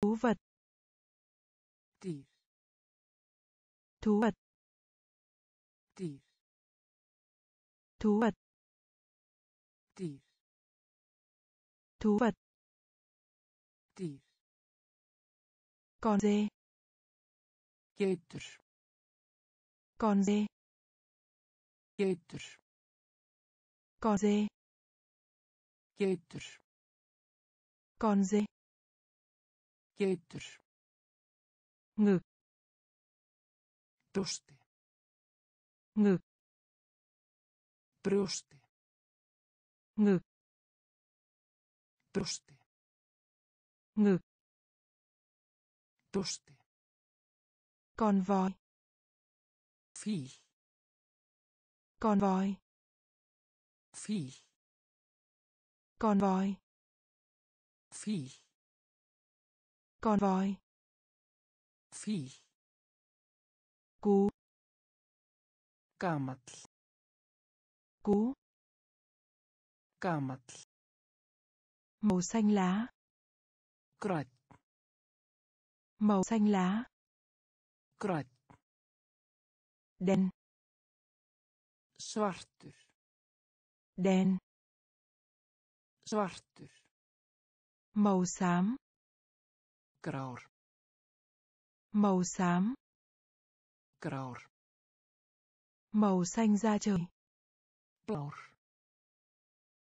Thú vật. Dýr. Thú vật. Dýr. Thú vật. Dýr. Thú vật. Dýr. Con dê. Geitur. Con dê. Geitur. Con dê. Geitur. Con dê. Geitur. Ngực. Brjósti. Ngực. Brjósti. Ngực. Brjósti. Ngực. Brjósti. Con voi. Fíl. Con voi. Fíl. Con voi. Fíl. Con voi. Fíl. Cú. Gamall. Cú. Gamall. Màu xanh lá. Grønn. Màu xanh lá. Grønn. Đen. Svartur. Đen. Svartur. Màu xám. Grár. Màu xám. Grár. Màu xanh da trời. Blár.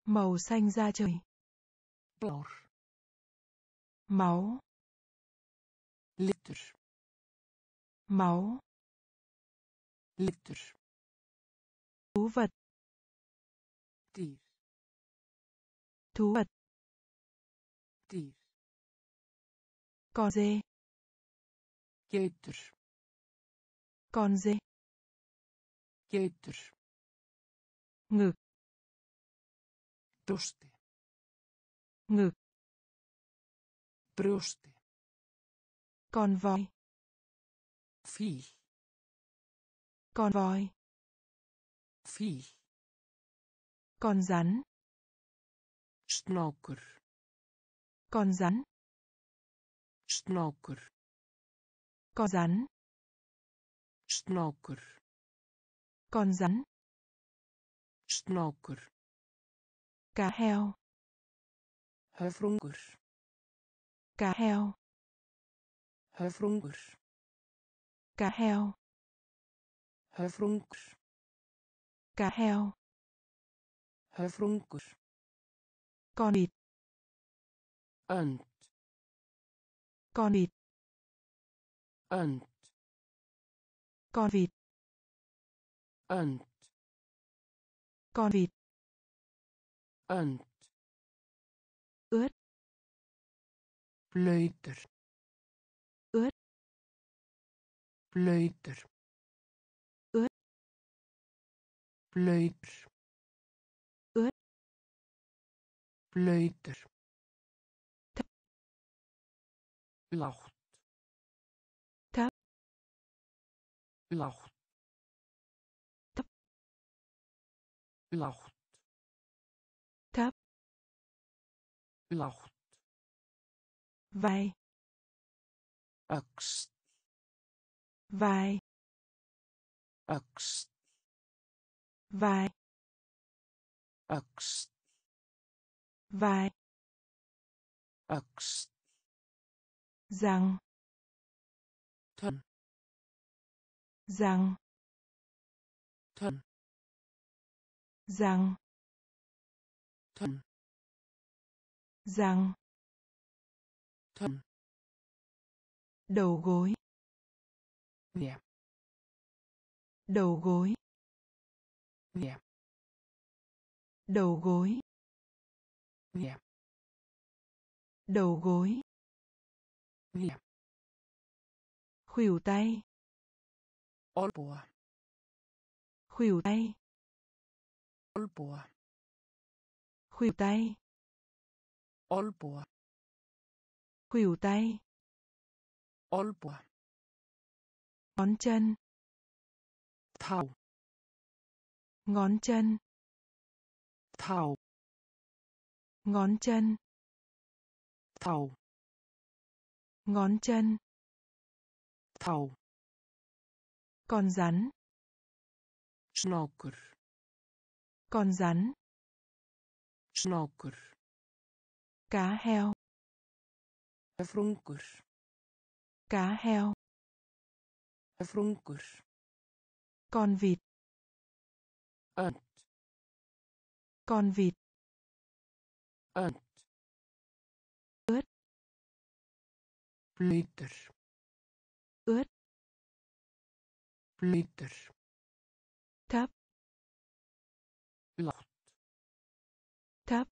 Màu xanh da trời. Blár. Máu. Litur. Máu. Litur. Thú vật. Dýr. Thú vật. Dýr. Con dê. Geitur. Con dê. Geitur. Ngực. Brjósti. Ngực. Brjósti. Con voi. Fíl. Con voi. Fíl. Con rắn. Snákur. Con rắn. Snákur. Con rắn. Snákur. Con rắn. Snákur. Cá heo. Höfrungur. Cá heo. Höfrungur. Cá heo. Höfrungur. Cá heo. Höfrungur. Con vịt. Önd. Con vịt. Önd. Con vịt. Önd. Con vịt. Önd. Ướt. Blöytur. Ướt. Blöytur. Ướt. Blöytur. Ướt. Blöytur. Thấp. Lágt. Thấp. Lágt. Thấp. Lágt. Thấp. Lágt. Vai. Öxt. Vai. Öxt. Vai. Öxt. Vai. Öxt. Răng. Thân. Răng. Thân. Răng. Thân. Răng. Thân. Đầu gối. Nhẹ. Đầu gối. Nhẹ. Đầu gối. Nhẹ. Đầu gối. Nhẹ. Khuỷu tay. Olboa. Khuỷu tay. Olboa. Khuỷu tay. Olboa. Khuỷu tay. Olboa. Ngón chân. Thau. Ngón chân. Thau. Ngón chân. Thau. Ngón chân. Thau. Con rắn. Snákur. Con rắn. Snákur. Cá heo. Höfrungur. Cá heo. Höfrungur. Con vịt. Önd. Con vịt. Önd. Ướt. Blöytur. Ướt. Blöytur. Thấp. Lágt. Thấp.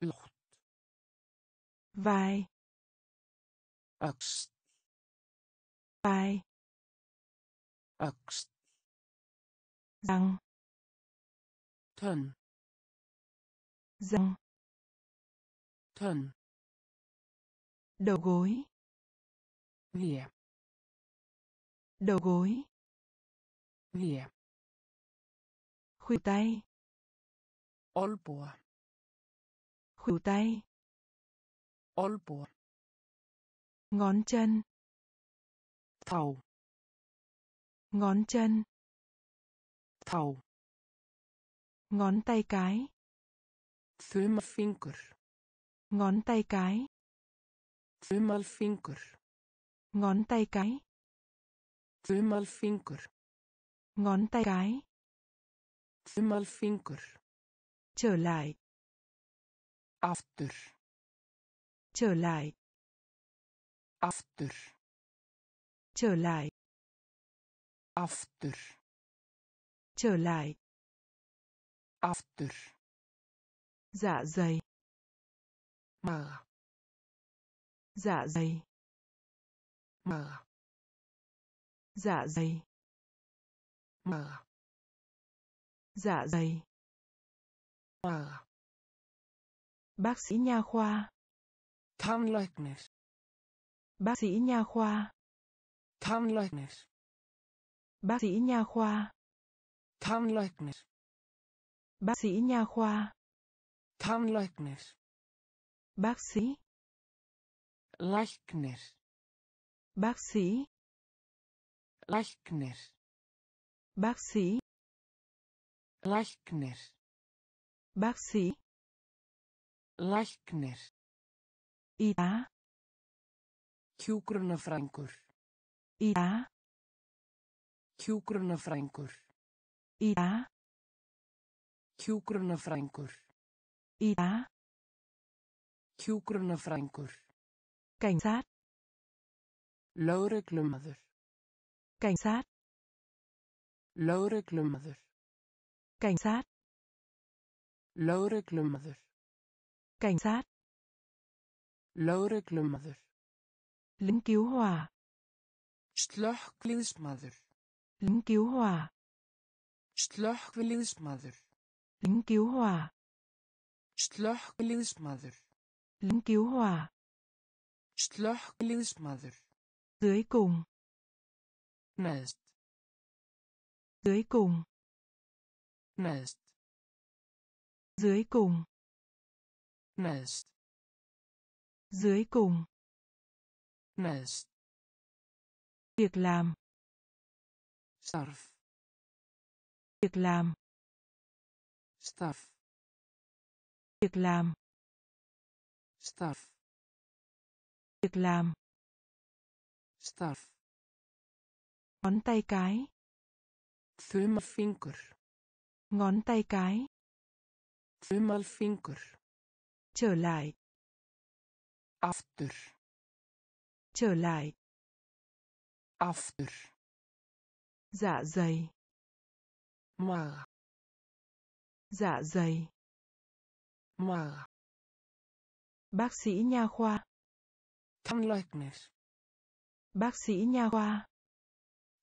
Lágt. Vai. Öxt. Vai. Öxt. Răng. Thân. Răng. Thân. Đầu gối. Nhẹ. Đầu gối. Nhẹ. Khuỷu tay. Olboa. Khuỷu tay. Olboa. Ngón chân. Thau. Ngón chân. Thau. Ngón tay cái. Thumalfingur. Ngón tay cái. Thumalfingur. Ngón tay cái. Thumalfingur. Ngón tay cái. Thumalfingur. Trở lại. Aftur. Trở lại. Aftur. Trở lại. Aftur. Trở lại. Aftur. Dạ dày. Mà. Dạ dày. Mà. Dạ dày. Mà. Dạ dày. Mà. Bác sĩ nha khoa. Tandlæknir. Bác sĩ nha khoa. Tandlæknir. Bác sĩ nha khoa. Tandlæknir. Bác sĩ nha khoa. Tannlæknir. Bác sĩ. Læknir. Bác sĩ. Læknir. Bác sĩ. Læknir. Bác sĩ. Læknir. Í á. Hjúkrunarfræðingur. Í á. Hjúkrunarfræðingur. Í á. Hjúkrunarfræðingur. Í á. Hjúkrunarfræðingur. Cảnh sát. Lögreglumaður. Cảnh sát. Lögreglumaður. Cảnh sát. Lögreglumaður. Cảnh sát. Lögreglumaður. Lính cứu hỏa. Slökkviliðsmaður. Lính cứu hỏa. Slökkviliðsmaður. Lính cứu hỏa. Slökkviliðsmaður. Lính cứu hỏa. Slökkviliðsmaður. Dưới cùng. Neðst. Dưới cùng. Neðst. Dưới cùng. Neðst. Dưới cùng. Neðst. Việc làm. Starf. Việc làm. Starf. Việc làm. Starf. Việc làm. Starf. Ngón tay cái. Thumalfingur. Ngón tay cái. Thumalfingur. Trở lại. Aftur. Trở lại. Aftur. Dạ dày. Maga. Dạ dày. Maga. Bác sĩ nha khoa. Tannlæknir. Bác sĩ nha khoa.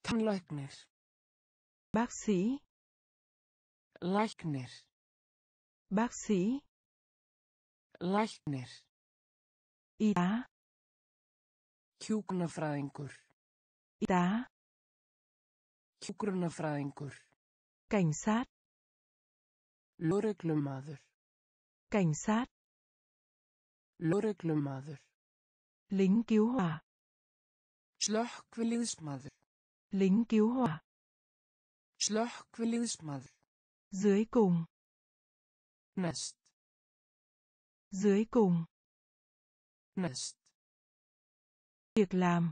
Tannlæknir. Bác sĩ. Læknir. Bác sĩ. Læknir. Y tá. Hjúkrunarfræðingur. Y tá. Hjúkrunarfræðingur. Cảnh sát. Lögreglumaður. Cảnh sát. Lögreglumaður. Lính cứu hỏa. Slökkviliðsmaður. Lính cứu hỏa. Slökkviliðsmaður. Dưới cùng. Neðst. Dưới cùng. Neðst. Việc làm.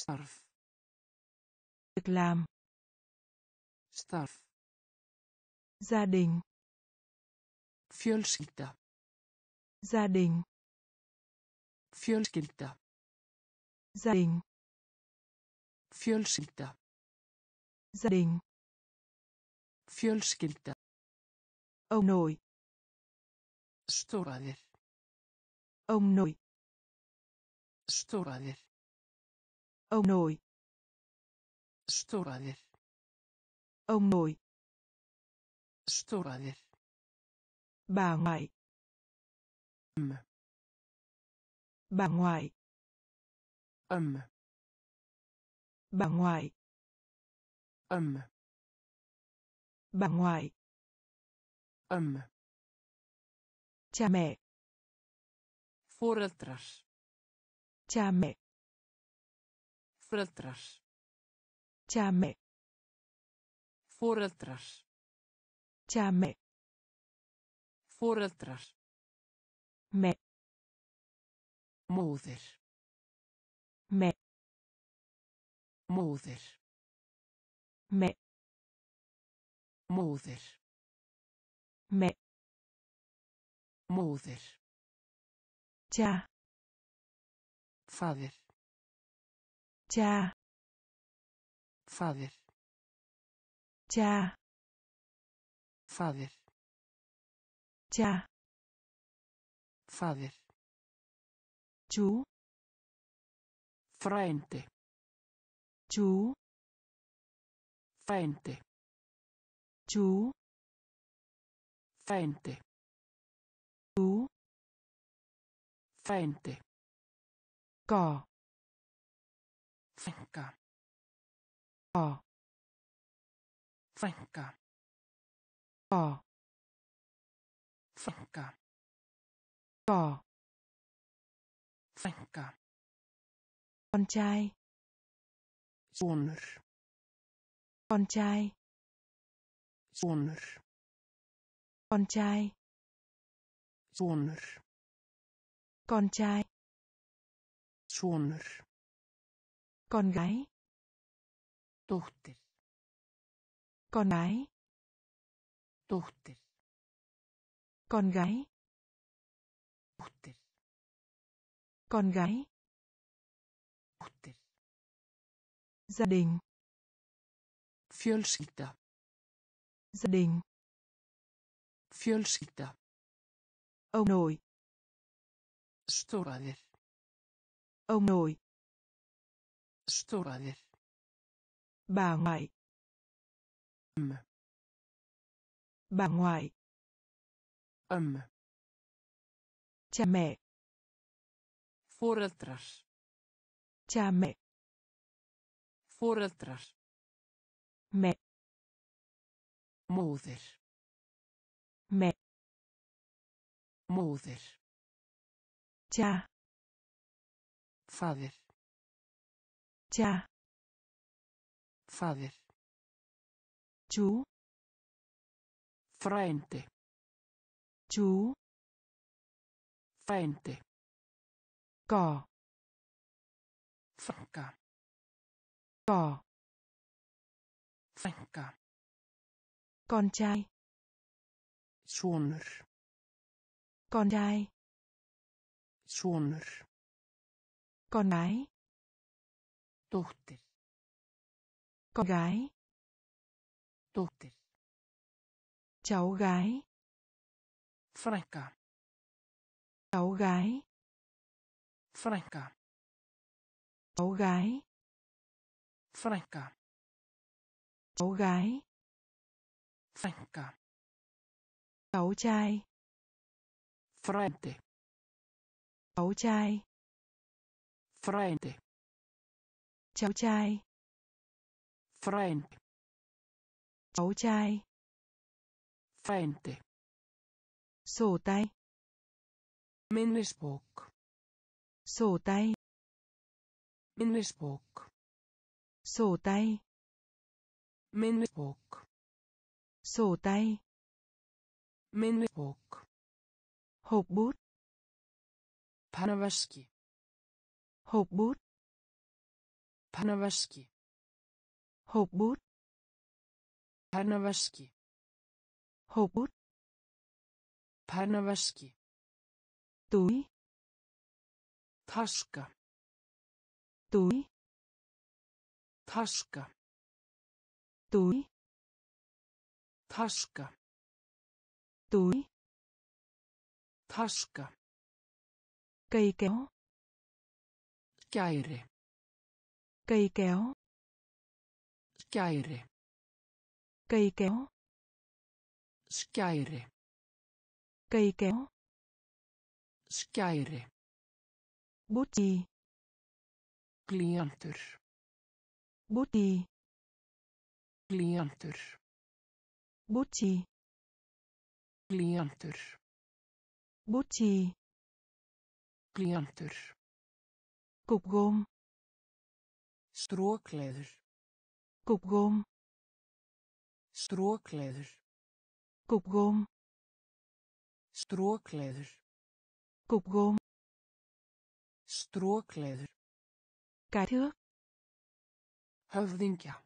Starf. Việc làm. Starf. Gia đình. Fjölskylda. Gia đình. Fjölskylda. Gia đình. Fjölskylda. Gia đình. Fjölskylda. Ông nội. Stóraðir. Ông nội. Stóraðir. Ông nội. Stóraðir. Ông nội. Stóraðir. Bà ngoại. Ừm. Bà ngoại. Ừm. Bà ngoại. Ừm. Bà ngoại. Ừm. Cha mẹ. Foreldrar. Cha mẹ. Foreldrar. Cha mẹ. Foreldrar. Cha mẹ. Foreldrar. Mẹ. Móðir. Mẹ. Móðir. Mẹ. Móðir. Mẹ. Móðir. Cha. Faðir. Cha. Faðir. Cha. Faðir. Cha. Faðir. Chú. Frente. Chú. Frente. Chú. Frente. Chú. Frente. Cỏ. Franca. Cỏ. Franca. Cỏ. Franka. Cỏ. Franka. Con trai. Sonur. Con trai. Sonur. Con trai. Sonur. Con trai. Sonur. Con gái. Dóttir. Con gái. Dóttir. Con gái. Dóttir. Con gái. Dóttir. Gia đình. Fjölskylda. Gia đình. Fjölskylda. Ông nội. Stóraðir. Ông nội. Stóraðir. Bà ngoại. Âm. Bà ngoại. Âm. Cha mẹ. Foreldrar. Cha mẹ. Foreldrar. Mẹ. Móðir. Mẹ. Móðir. Cha. Faðir. Cha. Faðir. Chú. Frændi. Chú. Frændi. Cỏ. Franka. Cỏ. Franka. Con trai. Sonur. Con trai. Sonur. Con gái. Dóttir. Con gái. Dóttir. Cháu gái. Franka. Cháu gái. Franka. Cháu gái. Franka. Cháu gái. Franka. Cháu trai. Frente. Cháu trai. Frente. Cháu trai. Frente. Cháu trai. Frente. Sổ tay. Minnesbok. Sổ tay. Minnesbok. Sổ tay. Minnesbok. Sổ tay. Minnesbok. Hộp bút. Panavaski. Hộp bút. Panavaski. Hộp bút. Panavaski. Hộp bút. Panavaski. Túi. Taska. Túi. Taska. Túi. Taska. Túi. Taska. Cây kéo. Kæri. Cây kéo. Kæri. Cây kéo. Skæri. Cây kéo. Skæri. Bút chì. Glýantur. Bút chì. Glýantur. Bút chì. Glýantur. Bút chì. Glýantur. Cục gôm. Strokleður. Cục gôm. Strokleður. Cục gôm. Strokleður. Cục gôm. Strokleður. Cái thước. Höfðingja.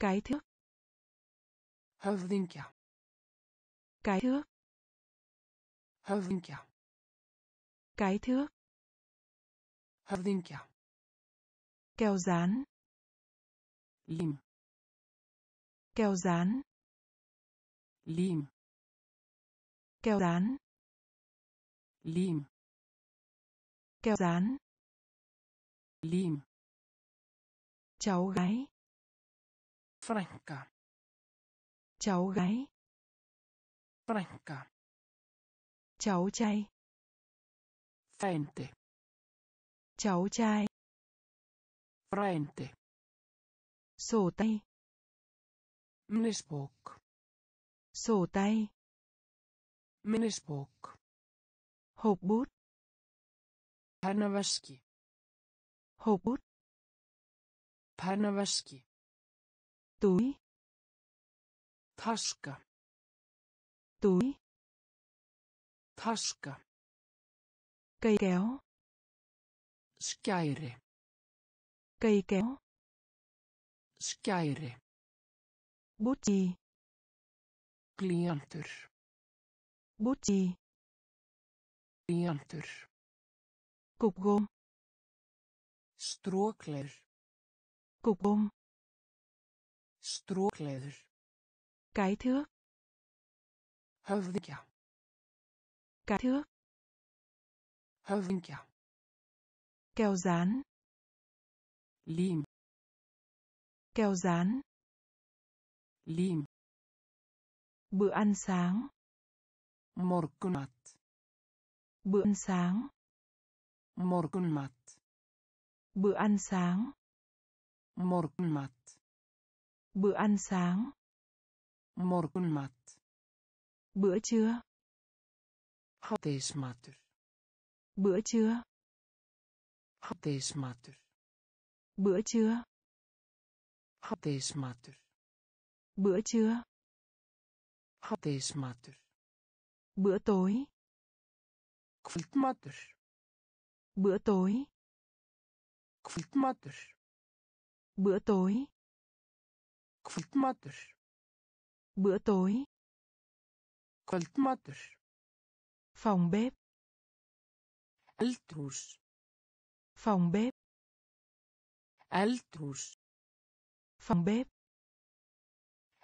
Cái thước. Höfðingja. Cái thước. Höfðingja. Cái thước. Höfðingja. Keo dán. Lim. Keo dán. Lim. Keo dán. Lim. Keo dán. Lim. Cháu gái. Franka. Cháu gái. Franka. Cháu trai. Frente. Cháu trai. Frente. Sổ tay. Minnesbok. Sổ tay. Minnisbók. Hộp bút. Pennaveski. Hộp bút. Pennaveski. Túi. Taska. Túi. Taska. Cây kéo. Skæri. Cây kéo. Skæri. Bút chì. Glýantur. Bút chì. Glýantur. Cục gôm. Strokleður. Cục gôm. Strokleður. Cái thước. Höfðingja. Cái thước. Höfðingja. Keo dán. Lim. Keo dán. Lim. Bữa ăn sáng. Morgunmat. Bữa ăn sáng. Morgunmat. Bữa ăn sáng. Morgunmat. Bữa ăn sáng. Morgunmat. Bữa trưa. Hádegismatur. Bữa trưa. Hádegismatur. Bữa trưa. Hádegismatur. Bữa trưa. Hádegismatur. Bữa tối. Kvöldmatur. Bữa tối. Kvöldmatur. Bữa tối. Kvöldmatur. Bữa tối. Kvöldmatur. Phòng bếp. Eldhús. Phòng bếp. Eldhús. Phòng bếp.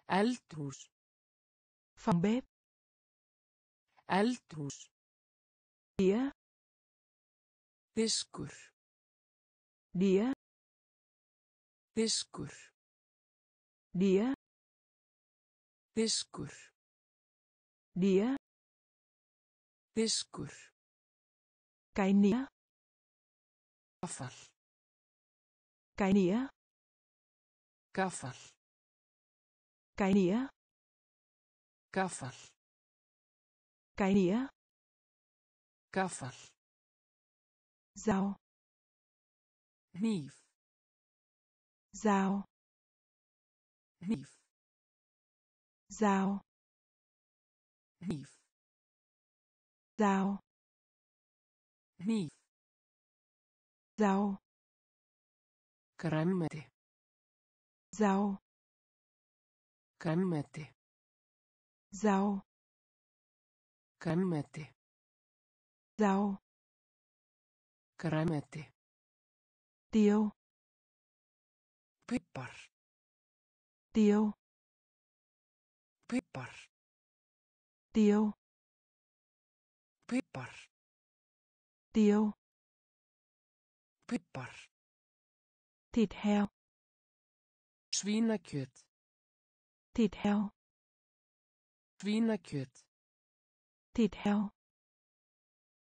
Eldhús. Phòng bếp. Eldhús. Đĩa. Diskur. Đĩa. Diskur. Đĩa. Diskur. Đĩa. Diskur. Cái nĩa. Gaffal. Cái nĩa. Gaffal. Cái nĩa. Gaffal. Cái nĩa. Gaffal. Dao. Kniv. Dao. Kniv. Dao. Kniv. Dao. Kniv. Dao. Kremmete. Dao. Kremmete. Dao. Kremmete. Dao. Kremmete. Tiêu. Pippar. Tiêu. Pippar. Tiêu. Pippar. Tiêu. Pippar. Thịt heo. Svínakjöt. Thịt heo. Svínakjöt. Thịt heo.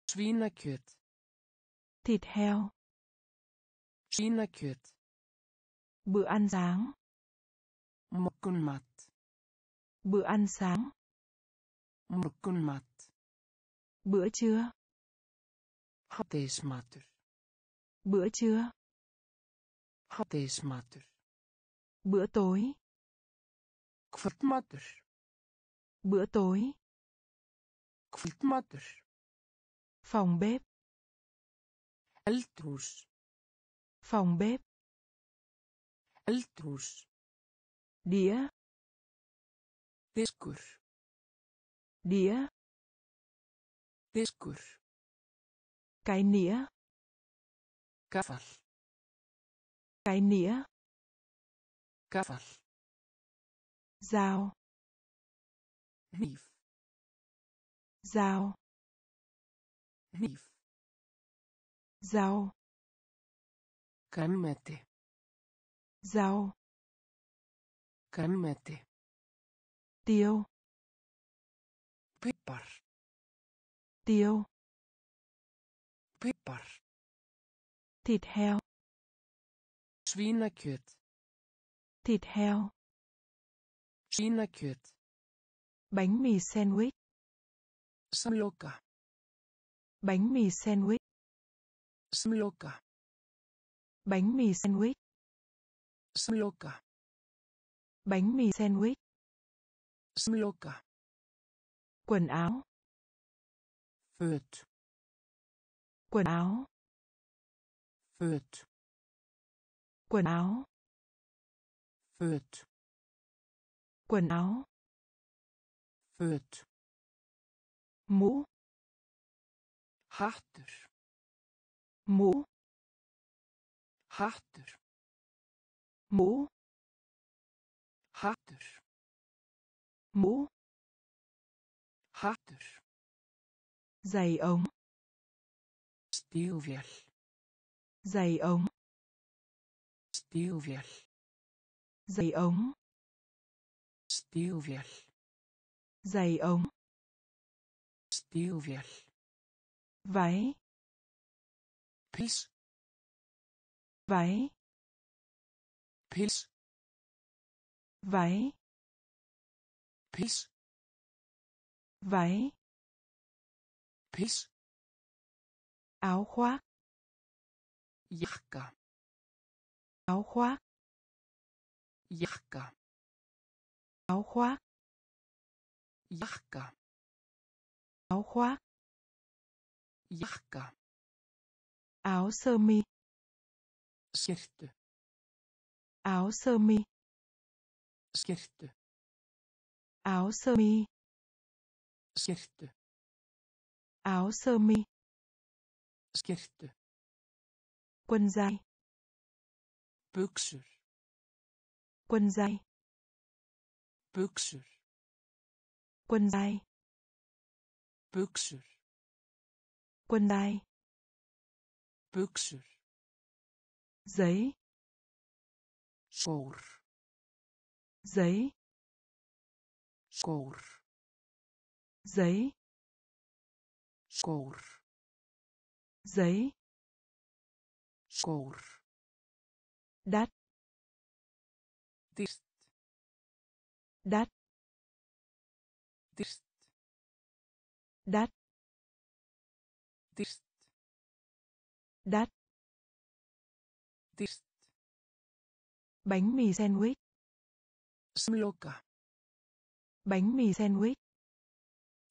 Svínakjöt. Thịt heo. Svínakjöt. Bữa ăn sáng. Morgunmat. Bữa ăn sáng. Morgunmat. Bữa trưa. Hádegismatur. Bữa trưa. Hádegismatur. Bữa tối. Kvöldmatur. Bữa tối. Kvöldmatur. Phòng bếp. Eldhús. Phòng bếp. Eldhús. Đĩa. Diskur. Đĩa. Diskur. Cái nĩa. Gaffal. Cái nĩa. Gaffal. Dao. Kniv. Dao. Kniv. Dao. Kemmete. Dao. Kemmete. Tiêu. Pippar. Tiêu. Pippar. Thịt heo. Svínakjöt. Thịt heo. Svínakjöt. Bánh mì sandwich. Samloka. Bánh mì sandwich. Samloka. Bánh mì sandwich. Samloka. Bánh mì sandwich. Samloka. Quần áo. Föt. Quần áo. Föt. Quần áo. Föt. Quần áo. Föt. Mũ. Hattur. Mũ. Hattur. Mũ. Hattur. Mũ. Hattur. Giày ống. Stígvél. Giày ống. Stígvél. Giày ống. Stígvél. Giày ống. Stígvél. Váy. Pils. Váy. Pils. Váy. Pils. Váy. Pils. Áo khoác. Jacka. Áo khoác. Jacka. Áo khoác. Jacka. Áo khoác. Jacka. Áo sơ mi. Skirtu. Áo sơ mi. Skirtu. Áo sơ mi. Skirtu. Áo sơ mi. Skirtu. Quần dài. Buxur. Quần dài. Buxur. Quần dài. Buxur. Quần dài. Buxur. Giấy. Skor. Giấy. Skor. Giấy. Skor. Giấy. Skor. Đắt. Dýrt. Đắt. Dýrt. Đắt. Dýrt. Đắt. Dýrt. Bánh mì sandwich. Samloka. Bánh mì sandwich.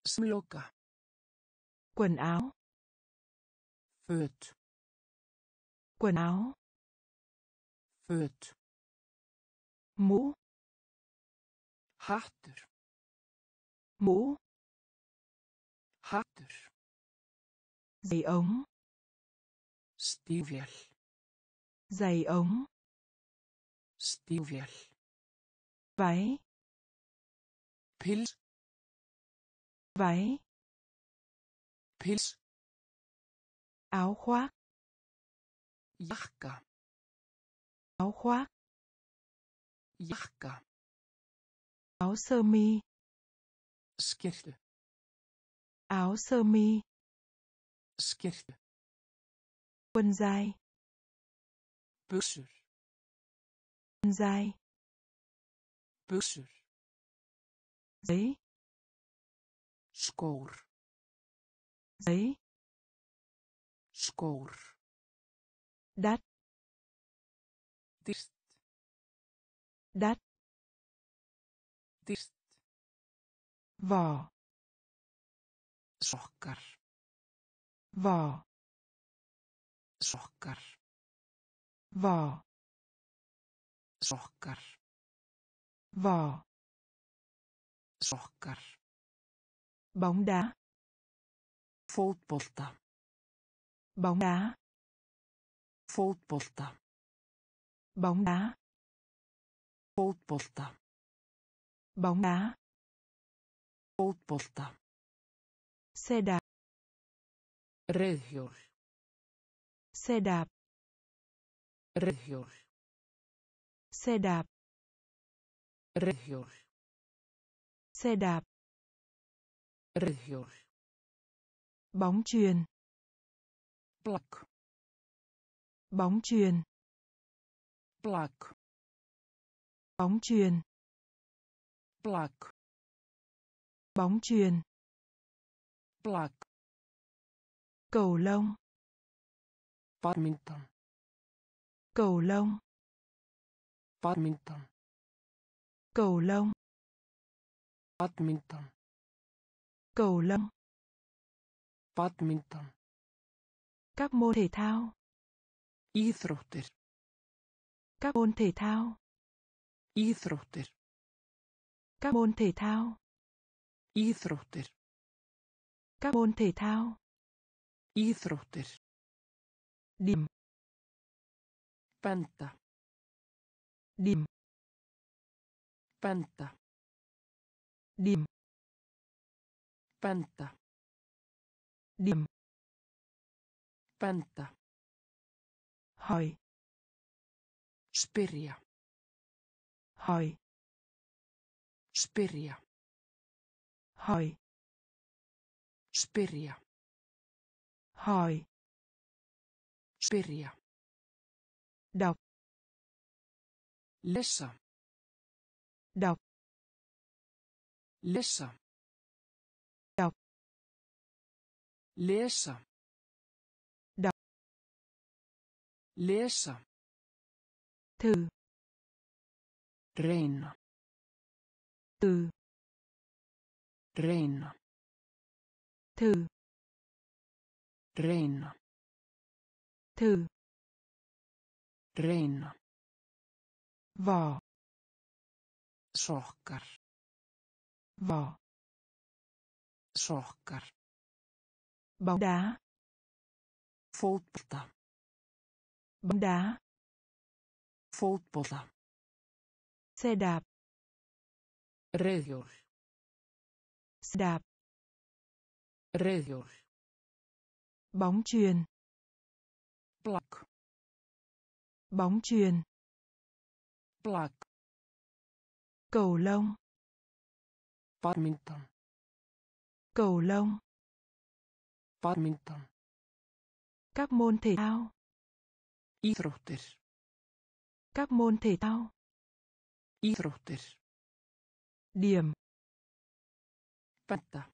Samloka. Quần áo. Föt. Quần áo. Föt. Mũ. Hattur. Mũ. Hattur. Giày ống. Stígvél. Giày ống. Stígvél. Váy. Pils. Váy. Pils. Áo khoác. Jacka. Áo khoác. Jacka. Áo sơ mi. Skirtu. Áo sơ mi. Skirtu. Quần dài. Buxur. Quần dài. Buxur. Giấy. Skor. Giấy. Skor. Đắt. Dýrt. Đắt. Dýrt. Vỏ. Sokkar. Vỏ. Sokkar. Vỏ. Sokkar. Vỏ. Sokkar. Bóng đá. Fótbolta. Bóng đá. Fótbolta. Bóng đá. Fótbolta. Bóng đá. Fótbolta. Xe đạp. Reiðhjól. Xe đạp. Reiðhjól. Xe đạp. Reiðhjól. Xe đạp. Reiðhjól. Bóng chuyền. Plack. Bóng chuyền. Plack. Bóng chuyền. Plack. Bóng chuyền. Black. Cầu lông. Badminton. Cầu lông. Badminton. Cầu lông. Badminton. Cầu lông. Badminton. Các môn thể thao. Íþróttir. Các môn thể thao. Íþróttir. Các môn thể thao. Íþróttir. Các môn thể thao. Íþróttir. Điểm. Benda. Điểm. Benda. Điểm. Benda. Điểm. Benda. Hỏi. Spyrja. Hỏi. Spyrja. Hỏi. Spyrja. Hỏi. Spyrja. Đọc. Lesa. Đọc. Lesa. Đọc. Lesa. Đọc. Lesa. Thử. Reyna. Thử. Reyna. Thử. Reyna. Thử. Reyna. Vỏ. Sokkar. Vỏ. Sokkar. Bóng đá. Fótbolta. Bóng đá. Fótbolta. Xe đạp. Reiðhjól. Xe đạp. Reiðhjól. Bóng chuyền. Black. Bóng chuyền. Black. Cầu lông. Badminton. Cầu lông. Badminton. Các môn thể thao. Íþróttir. Các môn thể thao. Íþróttir. Điểm. Benda.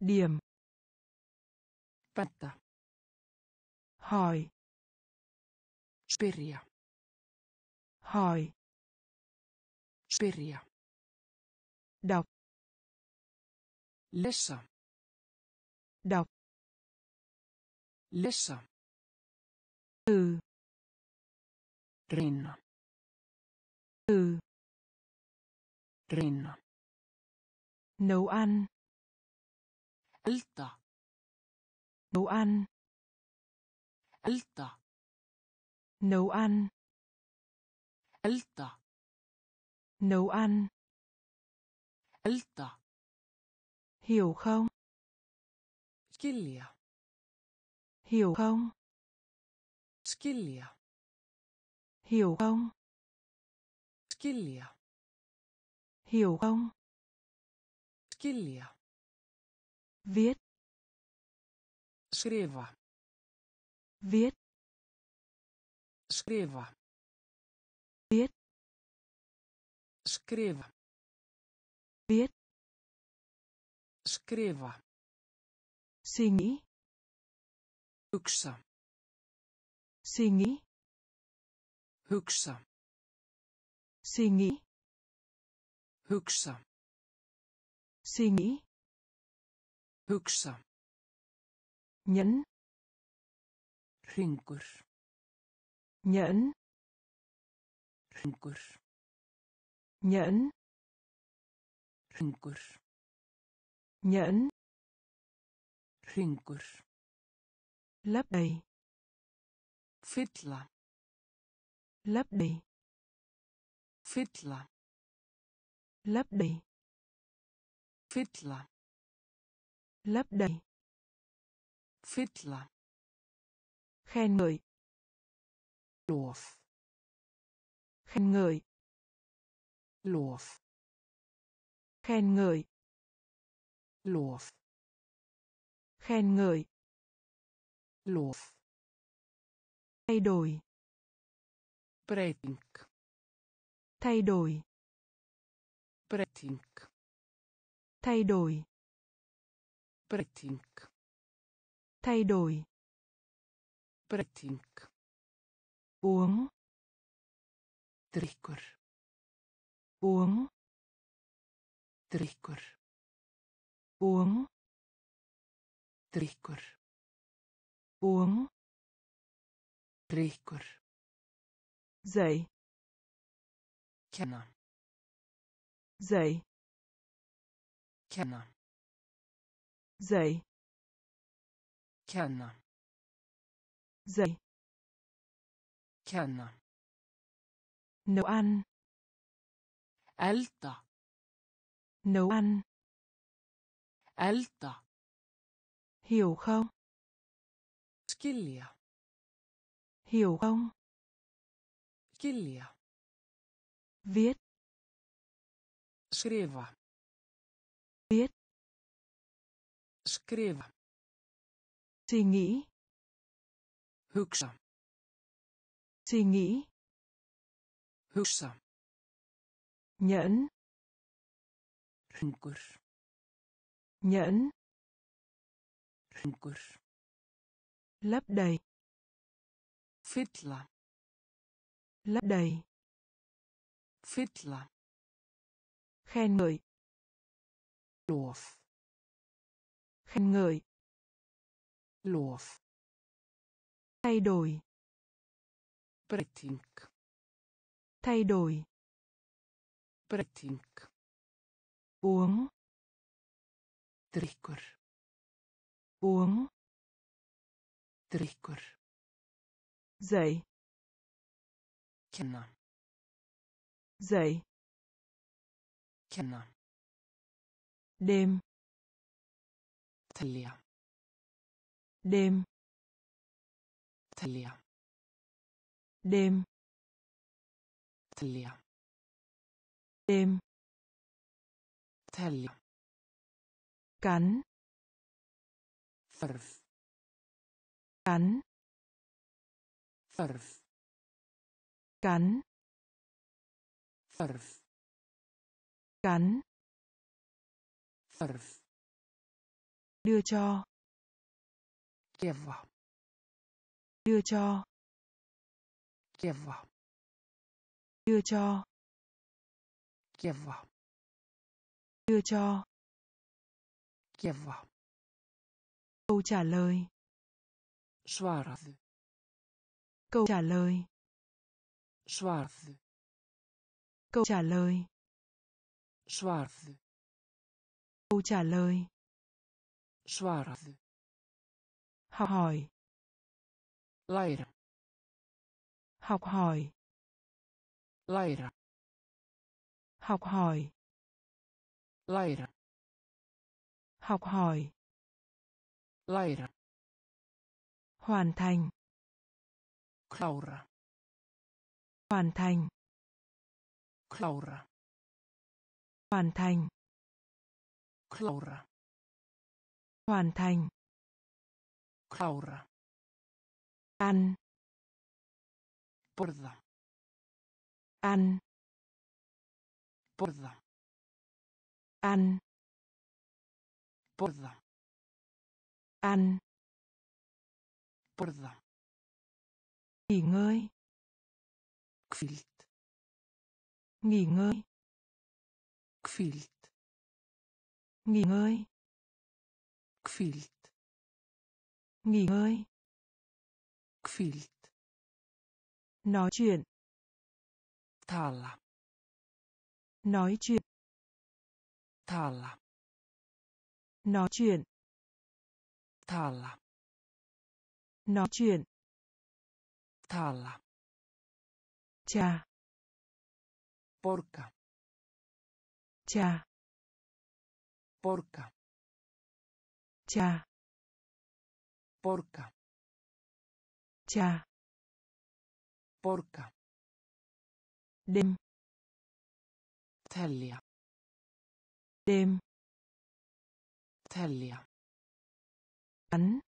Điểm. Benda. Hỏi. Spyrja. Hỏi. Spyrja. Đọc. Lesa. Đọc. Lesa. Từ. Reyna. Từ. Reyna. Nấu ăn. Elda. Nấu ăn. Elda. Nấu ăn. Elda. Nấu ăn. Elda. Hiểu không? Skilja. Hiểu không? Skilja. Hiểu không? Skilja. Hiểu không? Skilja. Viết. Skriva. Viết. Skriva. Viết. Skriva. Viết. Skriva. Suy nghĩ. Hugsa. Suy nghĩ. Hugsa. Suy nghĩ. Hugsa. Suy nghĩ. Hugsa. Nhẫn. Hringur. Nhẫn. Hringur. Nhẫn. Hringur. Nhẫn. Hringur. Lấp đầy. Fylla. Lấp đầy. Fylla. Lấp đầy. Fylla. Lấp đầy. Fylla. Khen ngợi. Lof. Khen ngợi. Lof. Khen ngợi. Lof. Khen ngợi. Lof. Thay đổi. Breyting. Thay đổi. Breyting. Thay đổi. Breyting. Thay đổi. Breyting. Uống. Drykkur. Uống. Drykkur. Uống. Drykkur. Uống. Drykkur. Dậy. Kenna. Dậy. Kenna. Dậy. Kenna. Dậy. Kenna. Nấu ăn. Elda. Nấu ăn. Elda. Hiểu không? Skilja. Hiểu không? Skilja. Viết. Skriva. Viết. Skriva. Suy nghĩ. Hugsa. Suy nghĩ. Hugsa. Nhẫn. Hringur. Nhẫn. Hringur. Lấp đầy. Fylla. Lấp đầy. Fylla. Khen ngợi. Lof. Khen ngợi. Lof. Thay đổi. Breyting. Thay đổi. Breyting. Uống. Drykkur. Uống. Drykkur. Dậy. Kenna. Dậy. Kenna. Đêm. Telja. Đêm. Telja. Đêm. Telja. Đêm. Telja. Cắn. Thörf. Cắn. Thörf. Cắn. Thörf. Cắn. Thörf. Đưa cho. Gefa. Đưa cho. Gefa. Đưa cho. Gefa. Đưa cho. Gefa. Câu trả lời. Svarað. Câu trả lời. Svarað. Câu trả lời. Svarað. Câu trả lời. Svarað. Học hỏi. Læra. Học hỏi. Læra. Học hỏi. Læra. Học hỏi. Læra. Hoàn thành. Klára. Hoàn thành. Klára. Hoàn thành. Klára. Hoàn thành. Klára. Ăn. Borða. Ăn. Borða. Ăn. Borða. Ăn. Borða. Nghỉ ngơi. Hvíld. Nghỉ ngơi. Hvíld. Nghỉ ngơi. Hvíld. Nghỉ ngơi. Hvíld. Nói chuyện. Tala. Nói chuyện. Tala. Nói chuyện. Tala. Nói chuyện. Tala. Cha. Porca. Cha. Porca. Cha. Porca. Cha. Porca. Đêm. Telja. Đêm. Telja. Cắn.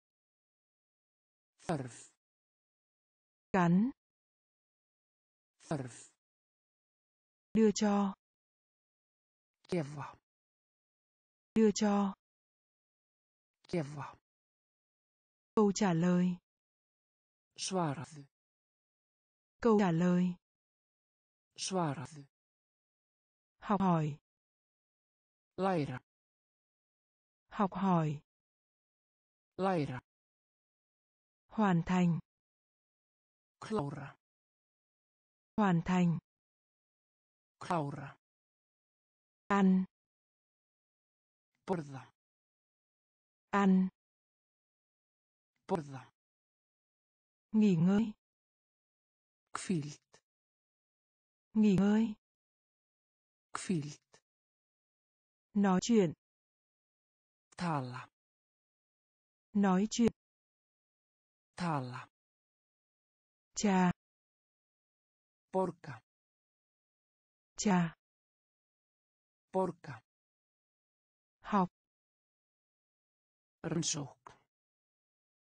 Thörf. Cắn. Thörf. Đưa cho. Gefa. Đưa cho. Gefa. Câu trả lời. Svaraðu. Câu trả lời. Svaraðu. Học hỏi. Læra. Học hỏi. Læra. Hoàn thành. Klára. Hoàn thành. Klára. Ăn. Borða. Ăn. Borða. Nghỉ ngơi. Hvíld. Nghỉ ngơi. Hvíld. Nói chuyện. Tala. Nói chuyện. Tala. Trà. Porca. Trà. Porca. Học. Rannsókn.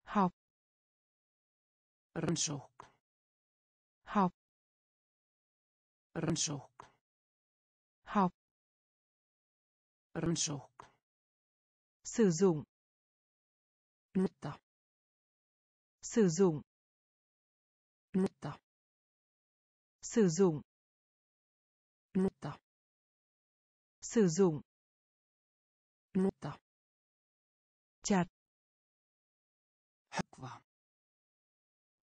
Học. Rannsókn. Học. Rannsókn. Học. Rannsókn. Sử dụng. Nota. Sử dụng. Nota. Sử dụng. Nota. Sử dụng. Nota. Chặt. Hắc vào.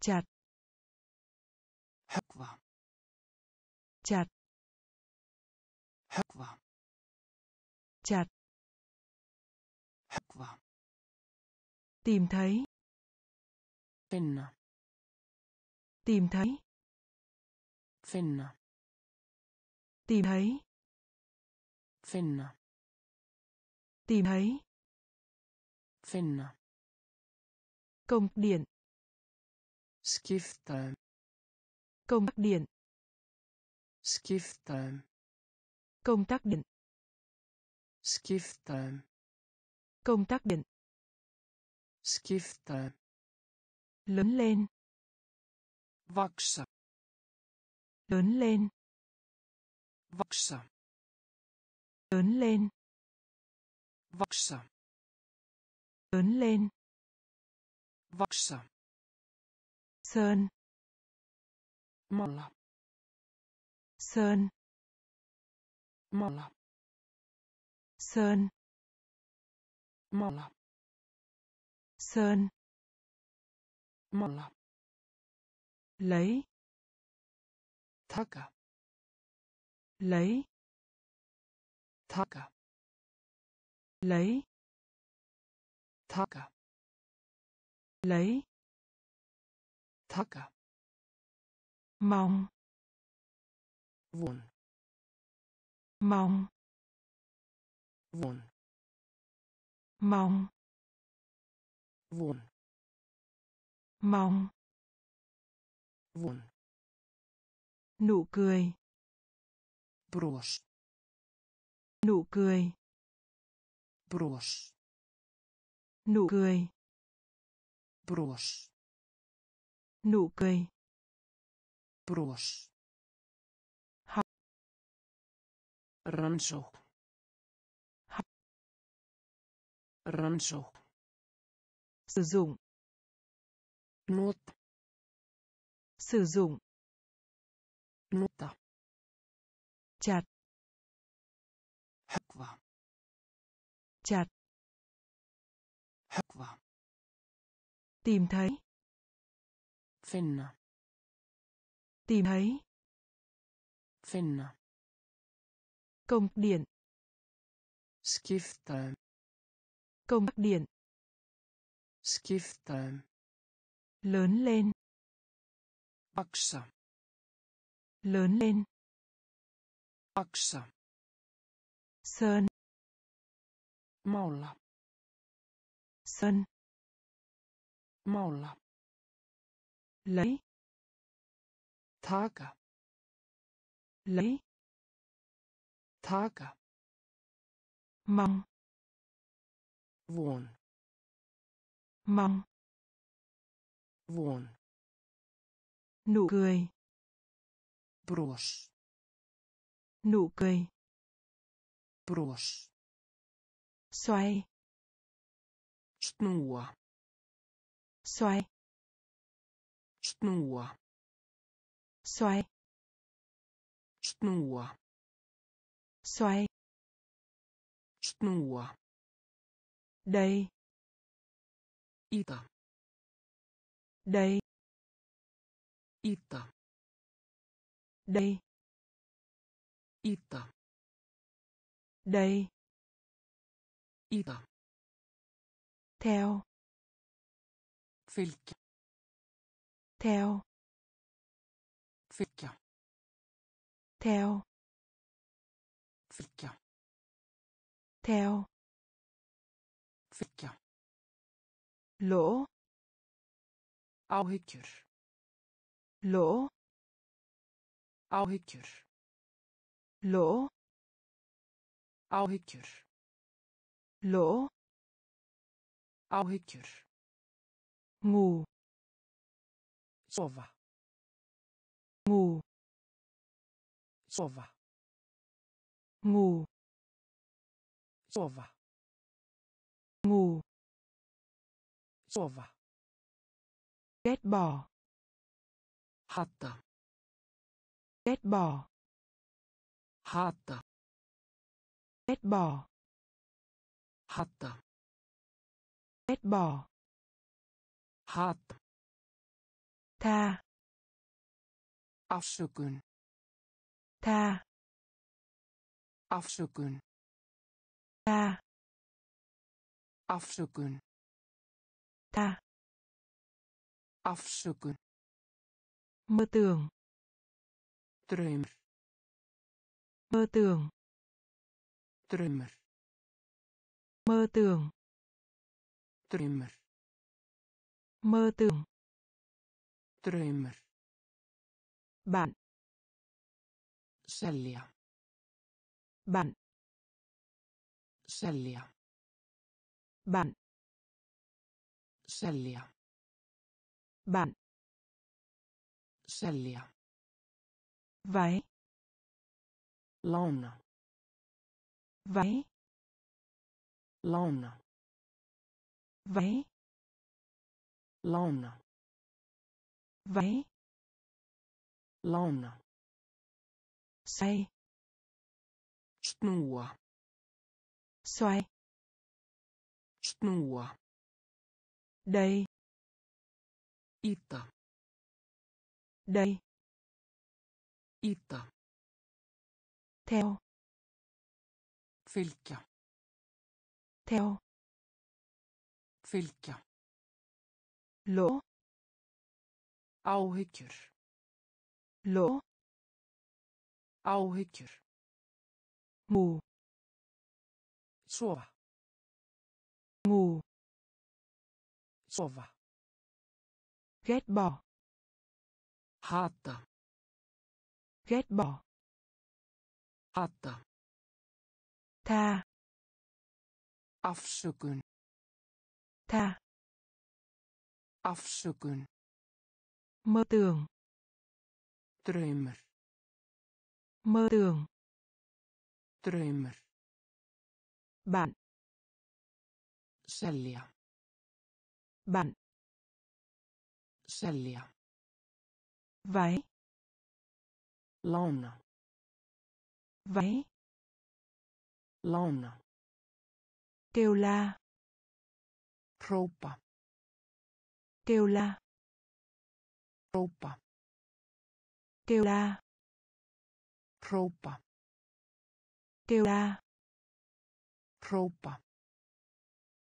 Chặt. Hắc vào. Chặt. Hắc vào. Chặt. Hắc vào. Tìm thấy. Finna. Tìm thấy. Finna. Tìm thấy. Finna. Tìm thấy. Finna. Công tắc điện. Skifta. Công tắc điện. Skifta. Công tắc điện. Skifta. Công tắc điện. Skifta. Lớn lên. Vaksa. Lớn lên. Vaksa. Lớn lên. Vaksa. Lớn lên. Vaksa. Sơn. Mala. Sơn. Mala. Sơn. Mala. Sơn. Mala. Lấy. Taka. Lấy. Taka. Lấy. Taka. Lấy. Taka. Mong. Vun. Mong. Vun. Mong. Vun. Mong. Vun. Nụ cười. Bros. Nụ cười. Bros. Nụ cười. Bros. Nụ cười. Bros. Học. Rannsókn. Học. Rannsókn. Sử dụng. Nota. Sử dụng. Nota. Chặt. Hắc vào. Chặt. Hắc vào. Tìm thấy. Finna. Tìm thấy. Finna. Công tắc điện. Skifta. Công tắc điện. Skifta. Lớn lên. Vaksa. Lớn lên. Vaksa. Sơn. Mála. Sơn. Mála. Lấy. Taka. Lấy. Taka. Mong. Vun. Mong. Vun. Nụ cười. Bros. Nụ cười. Bros. Xoay. Snúa. Svaj. Snúa. Svaj. Snúa. Svaj. Snúa. Đây. Í tam. Đây. Í tam. Đây. Í tam. Đây. Í tam. Theo. Fylgja. Theo. Fylgja. Theo. Fylgja. Theo. Fylgja. Lỗ. Áhyggjur. Lỗ. Áhyggjur. Lỗ. Áhyggjur. Lỗ. Áhyggjur. Ngủ. Sofa. Ngủ. Sofa. Ngủ. Sofa. Ngủ. Sofa. Ghét bỏ. Hatta. Ghét bỏ. Hatta. Ghét bỏ. Hatta. Ghét bỏ. Hatta. Tha. Afsökun. Tha. Afsökun. Tha. Afsökun. Tha. Afsökun. Mơ tưởng. Drömmur. Mơ tưởng. Drömmur. Mơ tưởng. Drömmur. Mơ tưởng. Drömmur. Bạn. Selja. Bạn. Selja. Bạn. Selja. Bạn. Selja. Váy. Lána. Váy. Lána. Váy. Lána. Váy. Lána. Xoay. Snúa. Xoay. Snúa. Đây. Í tam. Đây. Í tam. Theo. Fylgja. Theo. Fylgja. Lỗ. Áhyggjur. Lỗ. Áhyggjur. Ngủ. Sofa. Ngủ. Sofa. Ghét bỏ. Hatta. Ghét bỏ. Hatta. Tha. Afsökun. Tha. Afsökun. Mơ tưởng. Drömmur. Mơ tưởng. Drömmur. Bạn. Selja. Bạn. Sälja. Váy. Lána. Váy. Lána. Kêu la. Ropa. Kêu la. Ropa. Kêu la. Ropa. Kêu la. Ropa.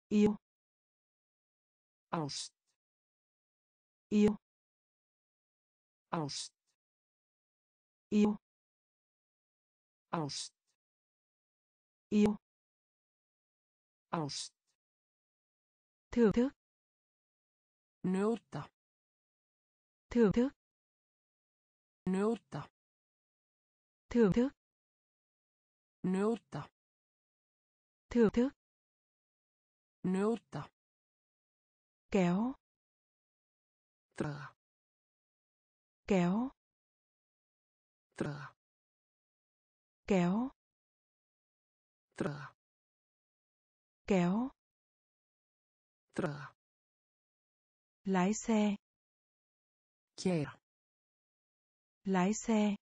Yêu. Ást. Yêu. Ást. Yêu. Ást. Yêu. Ást. Thưởng thức. Njóta. Thưởng thức. Njóta. Thưởng thức. Njóta. Thưởng thức. Njóta. Kéo. Trà. Kéo. Trà. Kéo. Trà. Kéo. Draga. Lái xe. Quiero. Lái xe.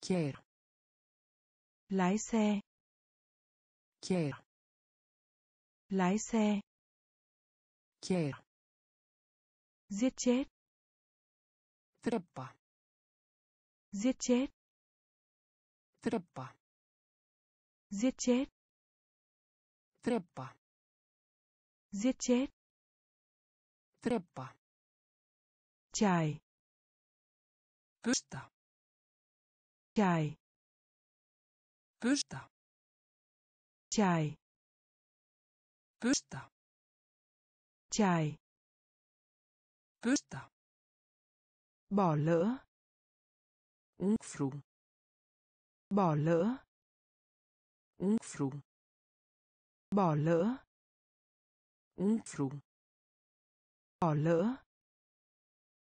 Quiero. Lái xe. Quiero. Lái xe. Quiero. Giết chết. Treppa. Giết chết. Treppa. Giết chết. Treppa. Giết chết. Treppa. Trải. Pusta. Trải. Pusta. Trải. Pusta. Trải. Pusta. Bỏ lỡ. Ungfrú. Bỏ lỡ. Ungfrú. Bỏ lỡ. Ungfrú. Bỏ lỡ.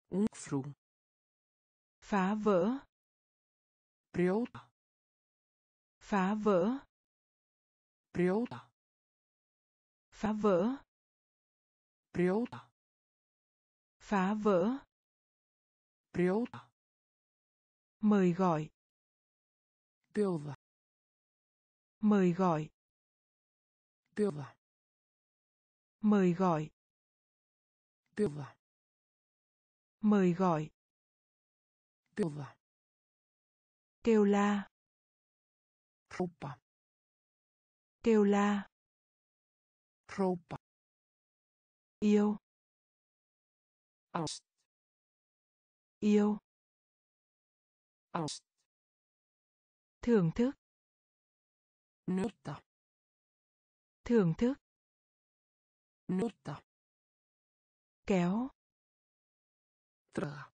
Ungfrú. Phá vỡ. Brjóta. Phá vỡ. Brjóta. Phá vỡ. Brjóta. Phá vỡ. Brjóta. Mời gọi. Bjóða. Mời gọi. Bjóða. Mời gọi. Bjóða. Mời gọi. Bjóða. Kêu la. Hrópa. Kêu la. Hrópa. Yêu. Ást. Yêu. Ást. Thưởng thức. Nota. Thưởng thức. Nota. Kéo. Traga.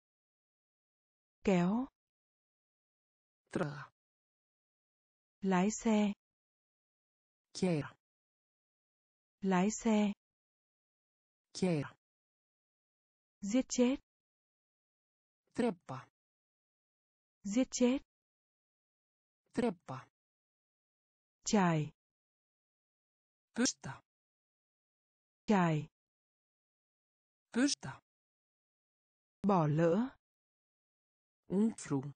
Kéo. Traga. Lái xe. Quiero. Lái xe. Quiero. Giết chết. Treppa. Giết chết. Treppa. Trải. Pusta. Trải. Pusta. Bỏ lỡ. Ungfrú.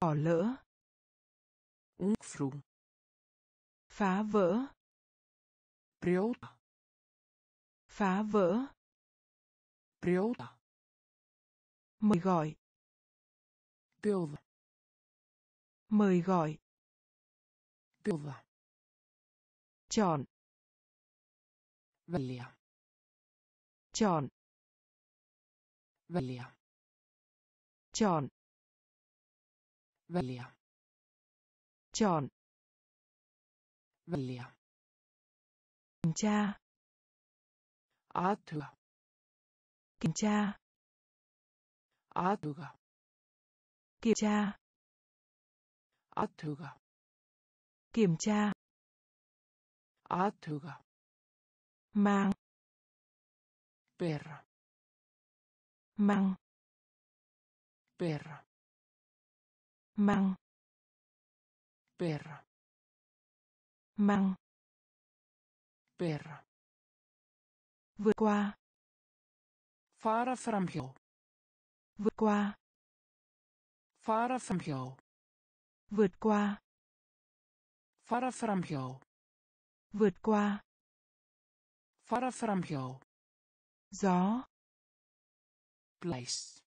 Bỏ lỡ. Ungfrú. Phá vỡ. Brjóta. Phá vỡ. Brjóta. Mời gọi. Bjóða. Mời gọi. Bjóða. Chọn. Välja. Chọn. Välja. Chọn. Välja. Chọn. Välja. Kiểm tra. Athuga. Kiểm tra. Athuga. Kiểm tra. Athuga. Kiểm tra. Athuga. Mang. Perra. Mang. Perra. Mang. Perra. Mang. Perra. Vượt qua. Fara framhjá. Vượt qua. Fara framhjá. Vượt qua. Fara framhjá. Vượt qua. Fara framhjá. Gió. Place.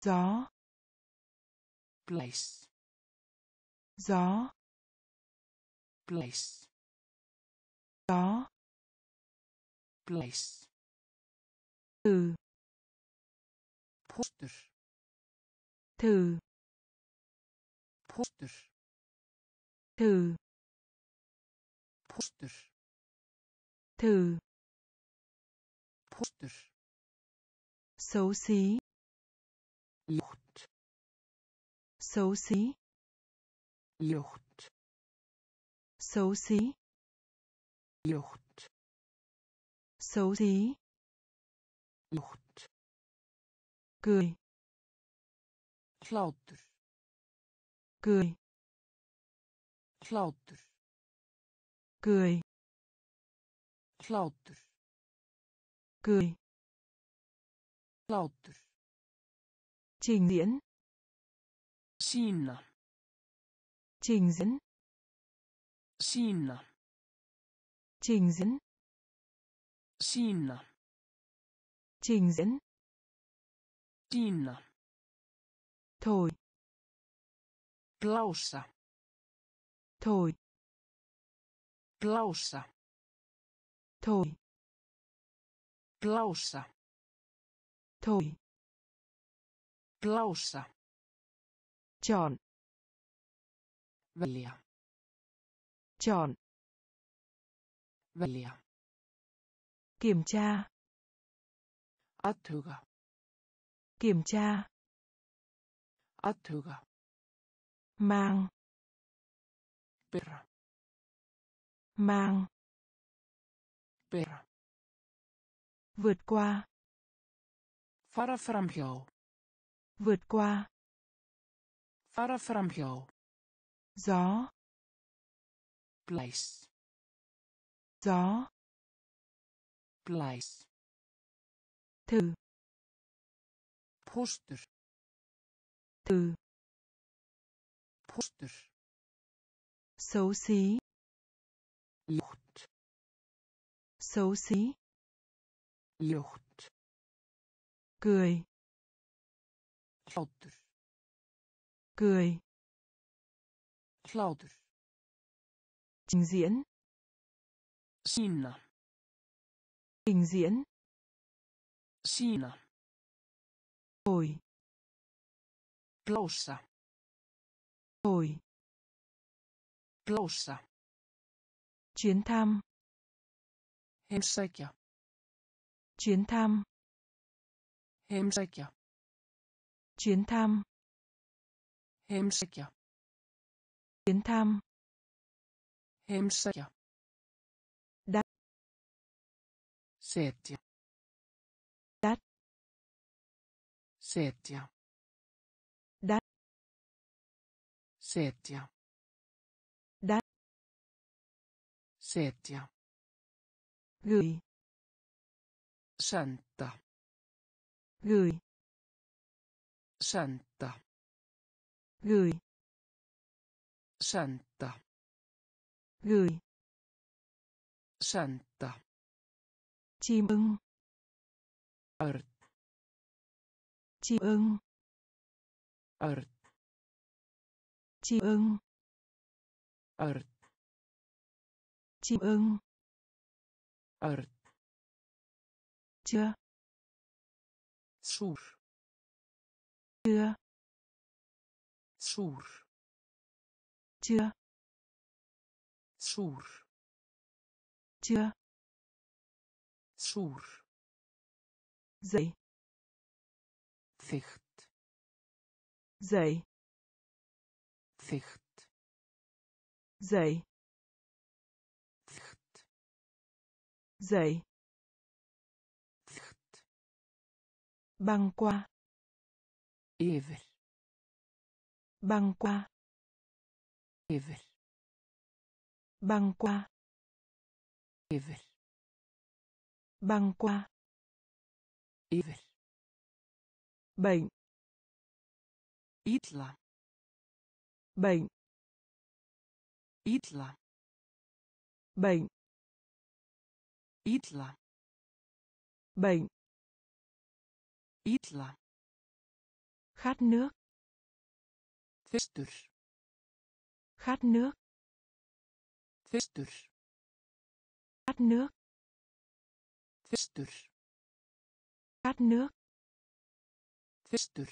Gió. Place. Gió. Place. Gió. Place. Từ. Póster. Từ. Póster. Từ. Póster. Từ. Póster. Xấu xí. Ljótt. Xấu xí. Ljótt. Xấu xí. Ljótt. Xấu xí. Ljótt. Cười. Hlátur. Cười. Hlátur. Cười. Hlátur. Cười. Hlátur. Trình diễn. Sýna. Trình diễn. Sýna. Trình diễn. Sýna. Trình diễn. Sýna. Thổi. Blása. Thổi. Blása. Thổi. Blása. Thổi. Blása. Chọn. Välja. Chọn. Välja. Kiểm tra. Athuga. Kiểm tra. Athuga. Mang. Bera. Mang. Bera. Vượt qua. Fara fram hjá. Vượt qua. Fara fram hjá. Gió. Glæs. Gió. Glæs. Thử. Póstur. Thử. Póstur. Xấu xí. Ljótt. Xấu xí. Ljótt. Cười. Hlátur. Cười. Hlátur. Trình diễn. Sýna. Trình diễn. Sýna. Thổi. Blása. Thổi. Blása. Chuyến thăm. Heimsækja. Chuyến thăm. Heimsækja. Chuyến thăm. Heimsækja. Chuyến thăm. Heimsækja. Đặt. Setja. Đặt. Setja. Đặt. Setja. Đặt. Setja. Gửi. Santa. Gửi. Santa. Gửi. Santa. Gửi. Santa. Chim ưng. Ört. Chim ưng. Ört. Chim ưng. Ört. Chim ưng. Ört. Chưa. Sur. Chưa. Sur. Chưa. Sur. Chưa. Sur. Dậy. Ficht. Dậy. Ficht. Dậy. Ficht. Dậy. Ficht. Băng qua. Ever. Băng qua. Ever. Băng qua. Ever. Băng qua. Ever. Bệnh. Illa. Bệnh. Illa. Bệnh. Illa. Bệnh. Illa. Khát nước. Thirstur. Khát nước. Thirstur. Khát nước. Thirstur. Khát nước. Thirstur.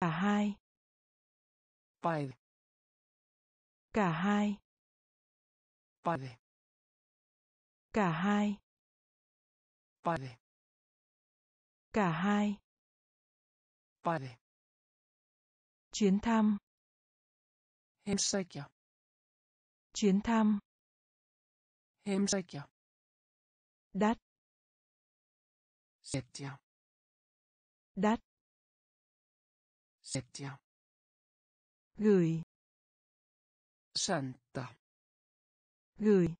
Cả hai. Bæði. Cả hai. Bæði. Cả hai. Bæði. Cả hai. Bæði. Chuyến thăm. Heimsækja. Chuyến thăm. Heimsækja. Đắt. Setja. Đắt. Setja. Gửi. Santa. Gửi.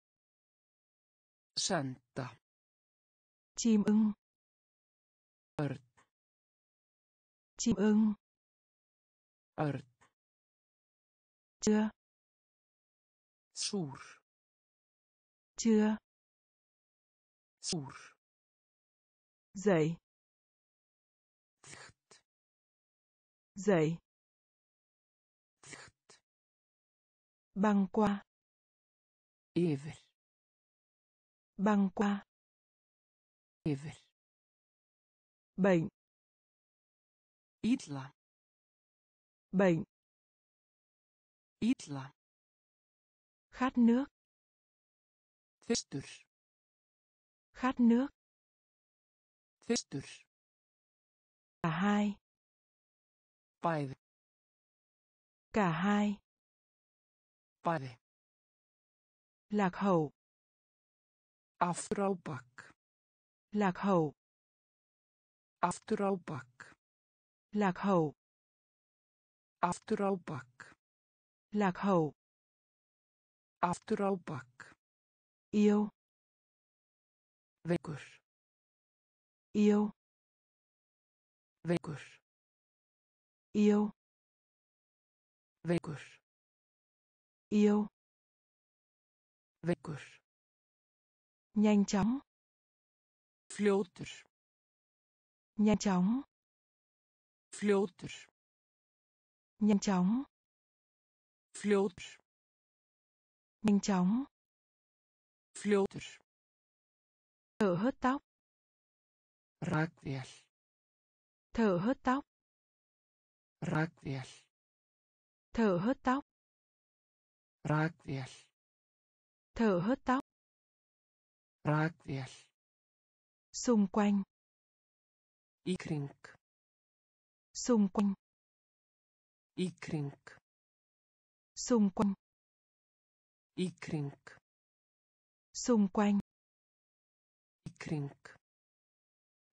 Santa. Chim ưng. Ört. Chim ưng. Ört. Chưa. Súr. Chưa. Súr. Dậy. Thcht. Dậy. Thcht. Băng qua. Yver. Băng qua. Yver. Bệnh. Illa. Bệnh. Illa. Khát nước. Thirstur. Khát nước. Thirstur. Cả hai. Bæði. Cả hai. Bæði. Lạc hậu. Aftur á bak. Lạc hậu. Aftur á bak. Lạc hậu. Aftur á bak. Lạc hậu. Aftur á bak. Yêu. Veikur. Yêu. Veikur. Yêu. Veikur. Yêu. Veikur. Nhanh chóng. Fljótur. Nhanh chóng. Fljótur. Nhanh chóng. Fljótur. Nhanh chóng. Fljótur. Thở hớt tóc. Rakvél. Thở hớt tóc. Rakvél. Thở hớt tóc. Rakvél. Thở hớt tóc. Rakvél. Xung quanh. Í kring. Xung quanh. Í kring. Xung quanh. Í kring. Xung quanh. Í kring.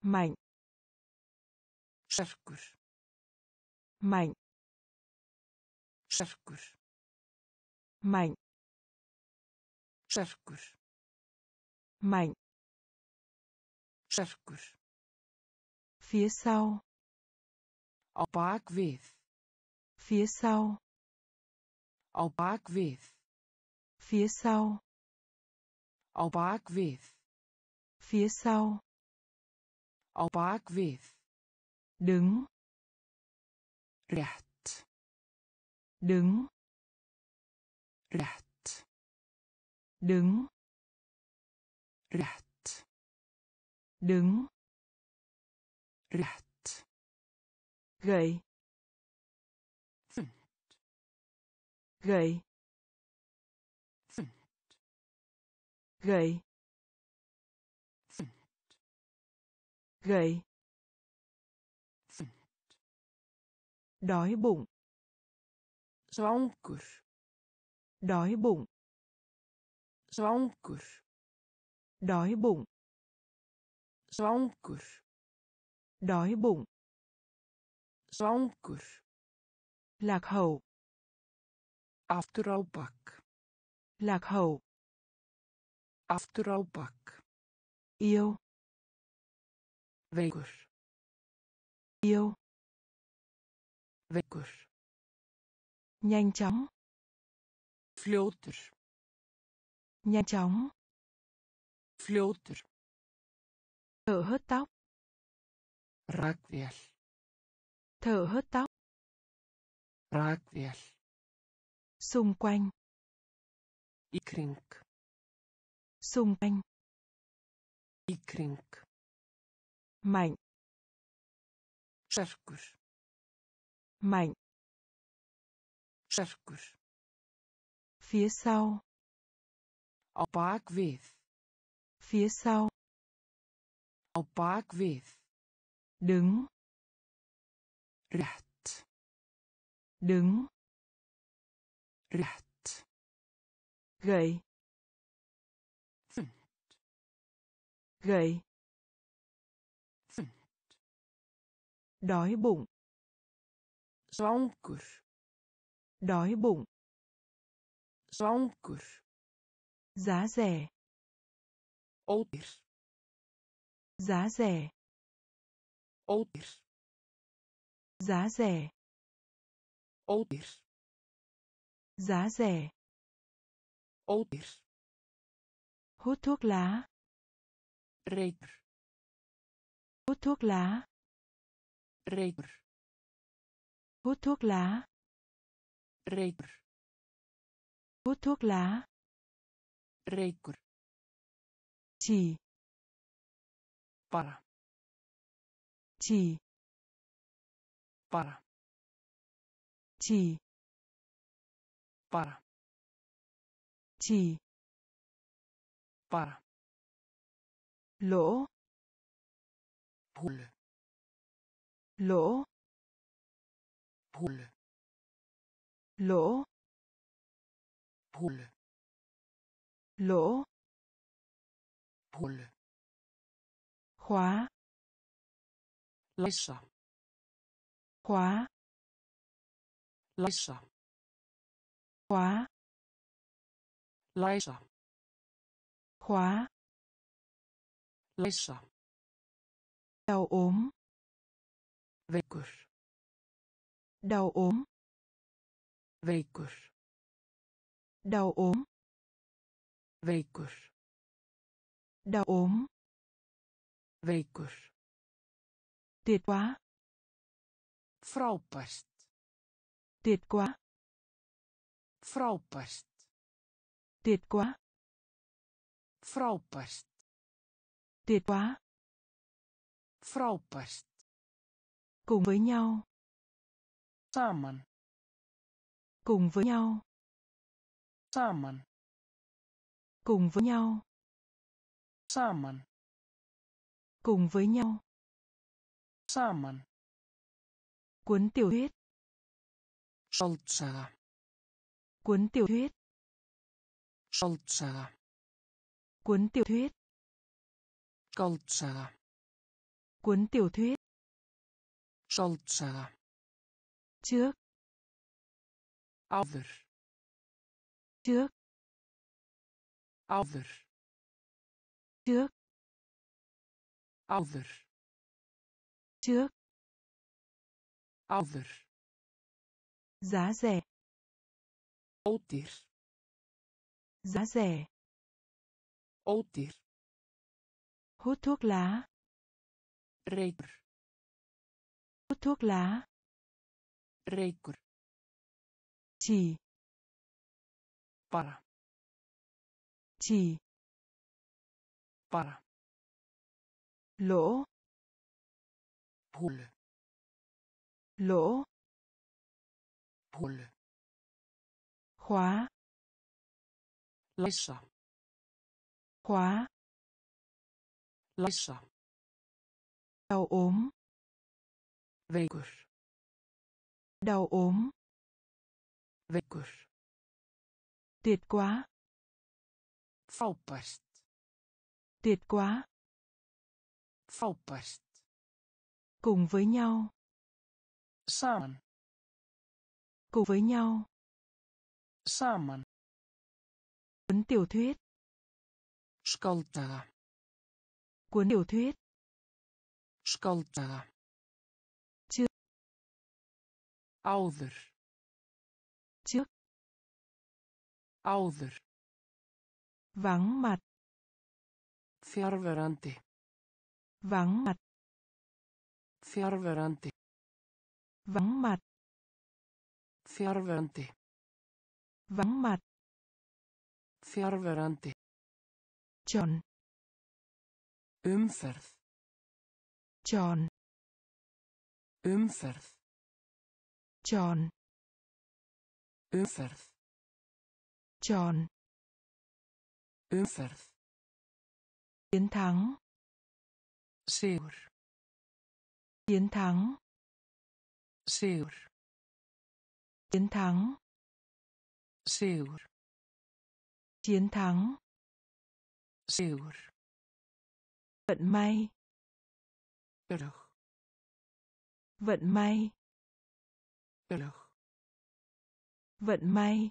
Mạnh. Sterkur. Mạnh. Sterkur. Mạnh. Sterkur. Mạnh. Sterkur. Phía sau. Á bak við. Phía sau. Á bak við. Phía sau. Á bak við. Phía sau. Á bak við. Đứng. Rétt. Đứng. Rétt. Đứng. Rétt. Đứng. Rétt. Gậy. Thund. Gậy. Thund. Gậy. Gậy. Đói bụng. Svangur. Đói bụng. Svangur. Đói bụng. Svangur. Đói bụng. Svangur. Lạc hậu. Aftur á bak. Lạc hậu. Aftur á bak. Yêu. Veikur. Yêu. Veikur. Nhanh chóng. Fljótur. Nhanh chóng. Fljótur. Thở hớt tóc. Rakvél. Thở hớt tóc. Rakvél. Xung quanh. Í kring. Xung quanh. Í kring. Mạnh. Sterkur. Mạnh. Sterkur. Phía sau. Á bak við. Phía sau. Á bak við. Đứng. Rétt. Đứng. Rétt. Gậy. Thund. Gậy. Đói bụng. Svangur. Đói bụng. Svangur. Giá rẻ. Ódýr. Giá rẻ. Ódýr. Giá rẻ. Ódýr. Giá rẻ. Ódýr. Hút thuốc lá. Reykur. Hút thuốc lá. Reykur. Hút thuốc lá. Reykur. Hút thuốc lá. Reykur. Chỉ. Bara. Chỉ. Bara. Chỉ. Bara. Chỉ. Bara. Lỗ. Pull. Lỗ. Pull. Lỗ. Pull. Lỗ. Pull. Khóa. Læsa. Khóa. Læsa. Khóa. Læsa. Khóa. Læsa. Đau ốm. Veikur. Đau ốm. Veikur. Đau ốm. Veikur. Đau ốm. Veikur. Tuyệt quá. Frábært. Tuyệt quá. Frábært. Tuyệt quá. Frábært. Tuyệt quá. Frábært. Cùng với nhau. Saman. Cùng với nhau. Saman. Cùng với nhau. Saman. Cùng với nhau. Saman. Cuốn tiểu thuyết. Skáldsaga. Cuốn tiểu thuyết. Skáldsaga. Cuốn tiểu thuyết. Skáldsaga. Cuốn tiểu thuyết. Skáldsaga. Trước. Áður. Trước. Áður. Trước. Áður. Trước. Áður. Giá rẻ. Ódýr. Giá rẻ. Ódýr. Hút thuốc lá. Reykur. Hút thuốc lá. Reykur. Chỉ. Bara. Chỉ. Bara. Lỗ. Pull. Lỗ. Pull. Khóa. Læsa. Khóa. Læsa. Đau ốm. Veikur. Đau ốm. Veikur. Tuyệt quá. Frábært. Tuyệt quá. Frábært. Cùng với nhau. Saman. Cùng với nhau. Saman. Cuốn tiểu thuyết. Skáldsaga. Cuốn tiểu thuyết. Skáldsaga. Trước. Áður. Trước. Áður. Vắng mặt. Fjarverandi. Vắng mặt. Fjarverandi. Vắng mặt. Fjarverandi. Vắng mặt. Fjarverandi. Tròn. Umferð. Tròn. Umferð. Tròn. Umferð. Tròn. Umferð. Chiến thắng. Sigur. Chiến thắng. Sigur. Chiến thắng. Sigur. Chiến thắng. Sigur. Vận may. Örug. Vận may. Örug. Vận may.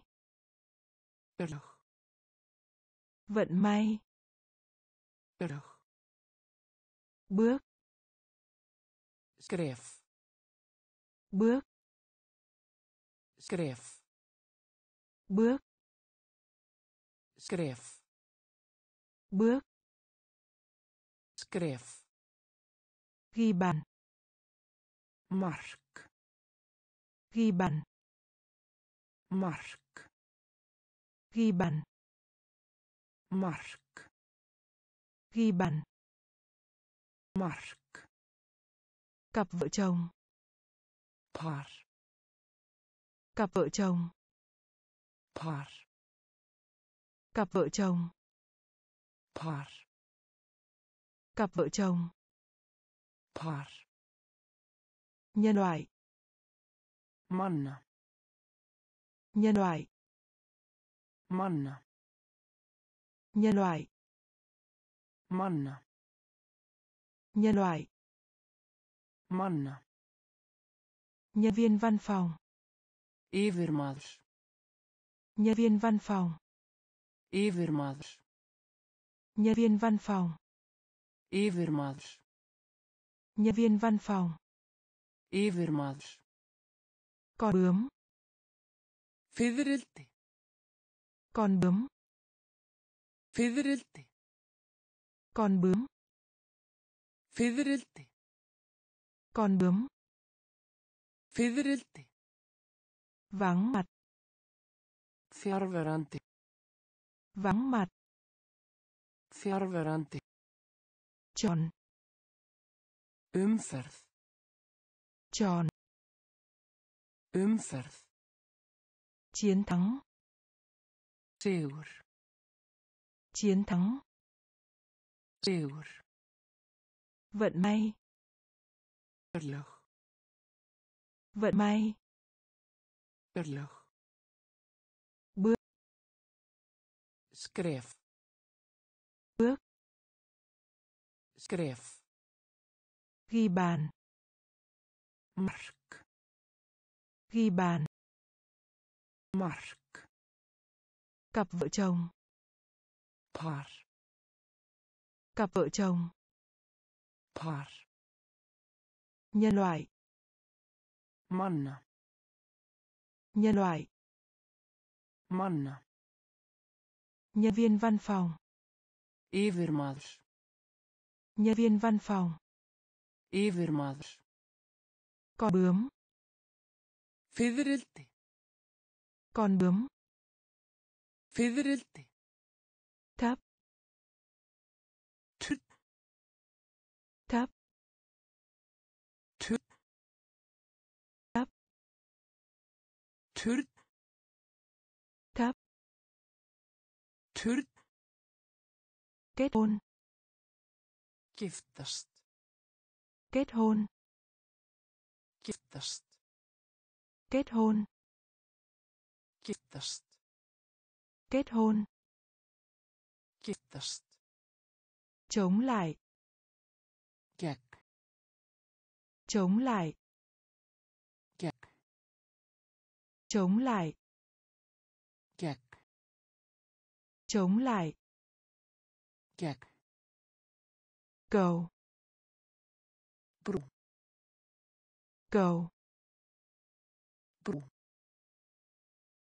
Örug. Vận may. Berg. Bước. Skrev. Bước. Skrev. Bước. Skrev. Bước. Skrev. Ghi bàn. Mark. Ghi bàn. Mark. Ghi bàn. Mark. Ghi bàn. Mark. Cặp vợ chồng. Par. Cặp vợ chồng. Par. Cặp vợ chồng. Par. Cặp vợ chồng. Par. Nhân loại. Manna. Nhân loại. Manna. Nhân loại. Manna. Nhân loại. Manna. Nhân viên văn phòng. Yfirmaður. Nhân viên văn phòng. Yfirmaður. Nhân viên văn phòng. Yfirmaður. Nhân viên văn phòng. Yfirmaður. Con bướm. Fiðrildi. Con bướm. Fiðrildi. Con bướm. Fiðrildi. Con bướm. Fiðrildi. Vắng mặt. Fjarverandi. Vắng mặt. Fjarverandi. Tròn. Umferð. Tròn. Umferð. Chiến thắng. Sigur. Chiến thắng. Sigur. Vận may. Örlög. Vận may. Örlög. Bước. Skref. Bước. Skref. Ghi bàn. Mark. Ghi bàn. Mark. Cặp vợ chồng. Par. Cặp vợ chồng. Par. Nhân loại. Manna. Nhân loại. Manna. Nhân viên văn phòng. Yfirmaður. Nhân viên văn phòng. Yfirmaður. Con bướm. Fiðrildi. Con bướm. Fiðrildi. Thấp. Thấp. Thấp. Thấp. Thấp. Thấp. Thấp. Thấp. Kết hôn. Giftast. Kết hôn. Giftast. Kết hôn. Giftast. Kết hôn. Giftast. Chống lại. Gegn. Chống lại. Gegn. Chống lại. Gegn. Chống lại. Gegn. Cầu. Brú. Cầu. Brú.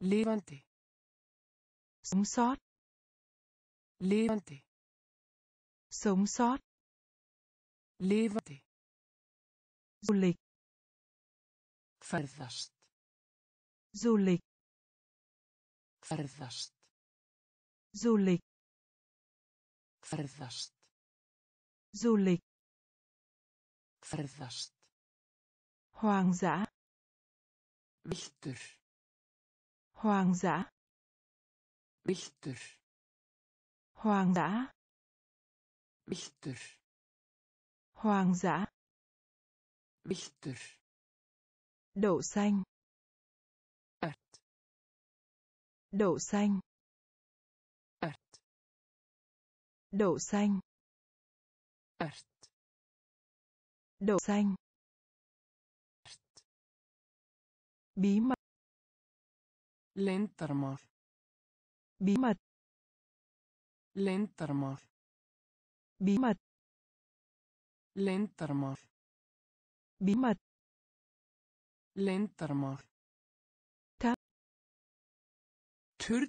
Levante. Sống sót. Levante. Sống sót. Levante. Du lịch. Ferðast. Du lịch. Ferðast. Du lịch. Ferðast. Du lịch. Ferðast. Hoang dã. Viltur. Hoang dã. Viltur. Hoang dã. Bíltur. Hoang dã. Bíltur. Đậu xanh. Ert. Đậu xanh. Ert. Đậu xanh. Ert. Đậu xanh. Ert. Bí mật. Leyndarmál. Bí mật. Leyndarmál. Bí mật. Leyndarmál. Bí mật. Leyndarmál. Tháp. Turn.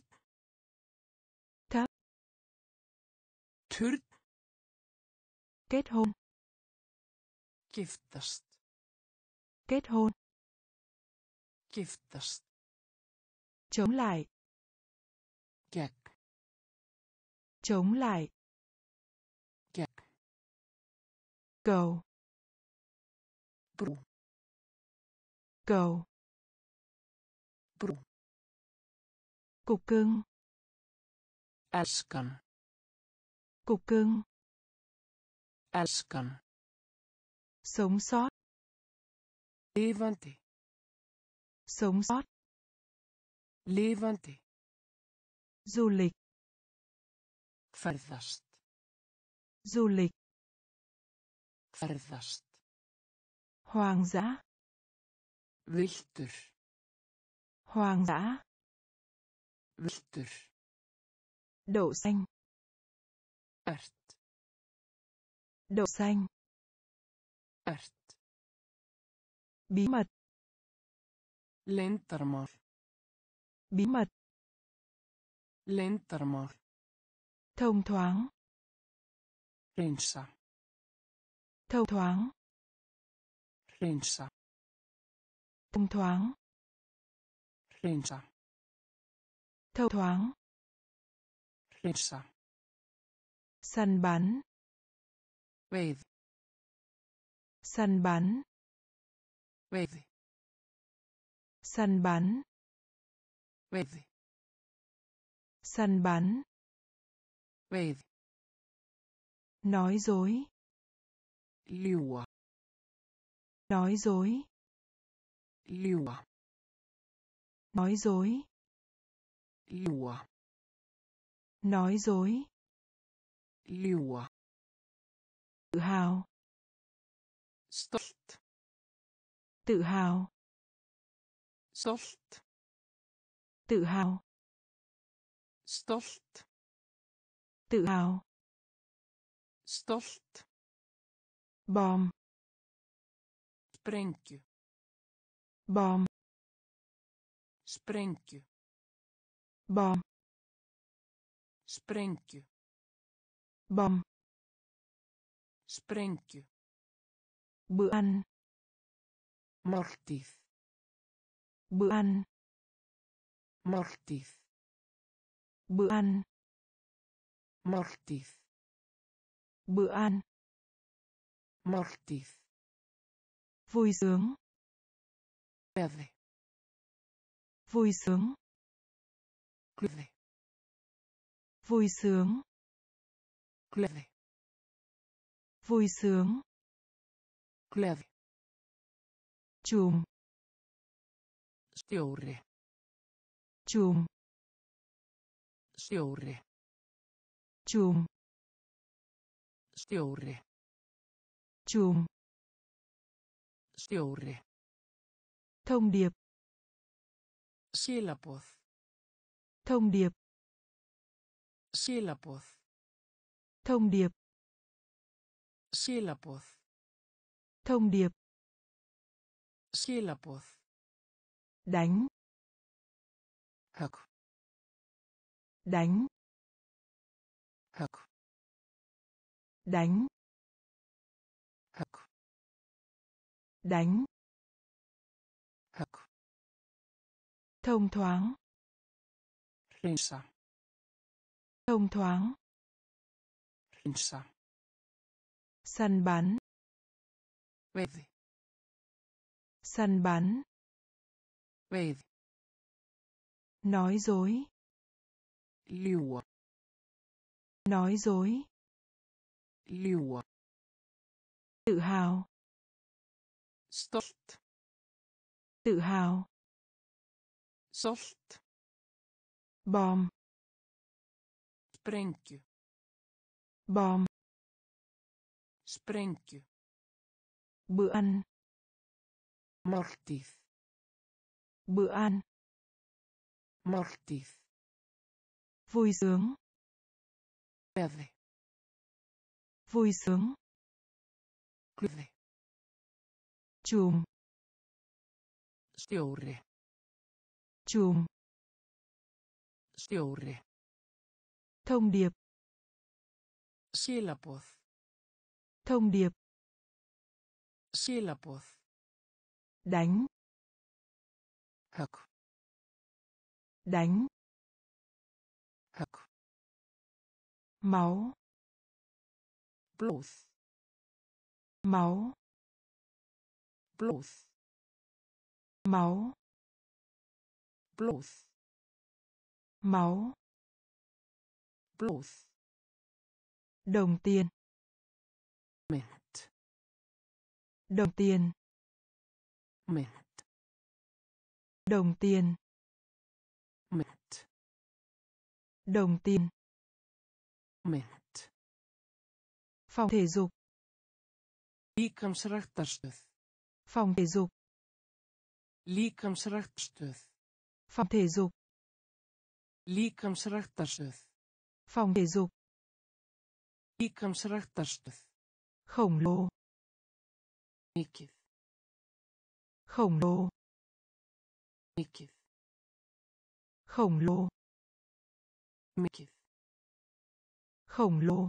Tháp. Turn. Kết hôn. Giftast. Kết hôn. Giftast. Chống lại. Gạt. Chống lại. Gạt. Cầu. Bru. Cầu. Bru. Cục cưng. Askan. Cục cưng. Askan. Sống sót. Levante. Sống sót. Levante. Du lịch. Ferðast. Du lịch. Ferðast. Hoang dã. Villtur. Hoang dã. Villtur. Đậu xanh. Ert. Đậu xanh. Ert. Bí mật. Leyndarmál. Bí mật. Leyndarmál. Thông thoáng. Rinsa. Thông thoáng. Rinsa. Thông thoáng. Rinsa. Thông thoáng. Rinsa. Săn bắn. Veið. Săn bắn. Veið. Săn bắn. Veið. Săn bắn. Veið. Nói dối. Ljúa. Nói dối. Ljúa. Nói dối. Ljúa. Nói dối. Ljúa. Tự hào. Stolt. Tự hào. Stolt. Tự hào. Stolt. Tự hào. Stolt. Bom. Sprengju. Bom. Sprengju. Bom. Sprengju. Bom. Sprengju. Bữa ăn. Máltíð. Bữa ăn. Máltíð. Bữa ăn. Máltíð. Bữa ăn. Máltíð. Vui sướng. Gleði. Vui sướng. Gleði. Vui sướng. Gleði. Vui sướng. Gleði. Chùm. Stjóri. Chùm. Stjóri. Chùm. Stjóri. Chùm. Stjóri. Thông điệp. Skilaboð. Thông điệp. Skilaboð. Thông điệp. Skilaboð. Thông điệp. Skilaboð. Đánh. Högg. Đánh. Högg. Đánh. Högg. Đánh. Högg. Thông thoáng. Rinsa. Thông thoáng. Rinsa. Săn bắn. Veiði. Săn bắn. Veiði. Nói dối. Ljúa. Nói dối. Ljúa. Tự hào. Stolt. Tự hào. Stolt. Bom. Sprengju. Bom. Sprengju. Bữa ăn. Máltíð. Bữa ăn. Máltíð. Vui sướng. Gleði. Vui sướng. Gleði. Chùm. Stjóri. Chùm. Stjóri. Thông điệp. Skilaboð. Thông điệp. Skilaboð. Đánh. Högg. Đánh. Högg. Máu. Blóð. Máu. Blóð. Máu. Blóð. Máu. Blóð. Đồng tiền. Mynt. Đồng tiền. Mynt. Đồng tiền. Mynt. Đồng tiền. Mynt. Phòng thể dục. Líkamsræktarstöð. Phòng thể dục. Líkamsræktarstöð. Phòng thể dục. Líkamsræktarstöð. Phòng thể dục. Líkamsræktarstöð. Khổng lồ. Mikið. Khổng lồ. Mikið. Khổng lồ. Mikið. Khổng lồ.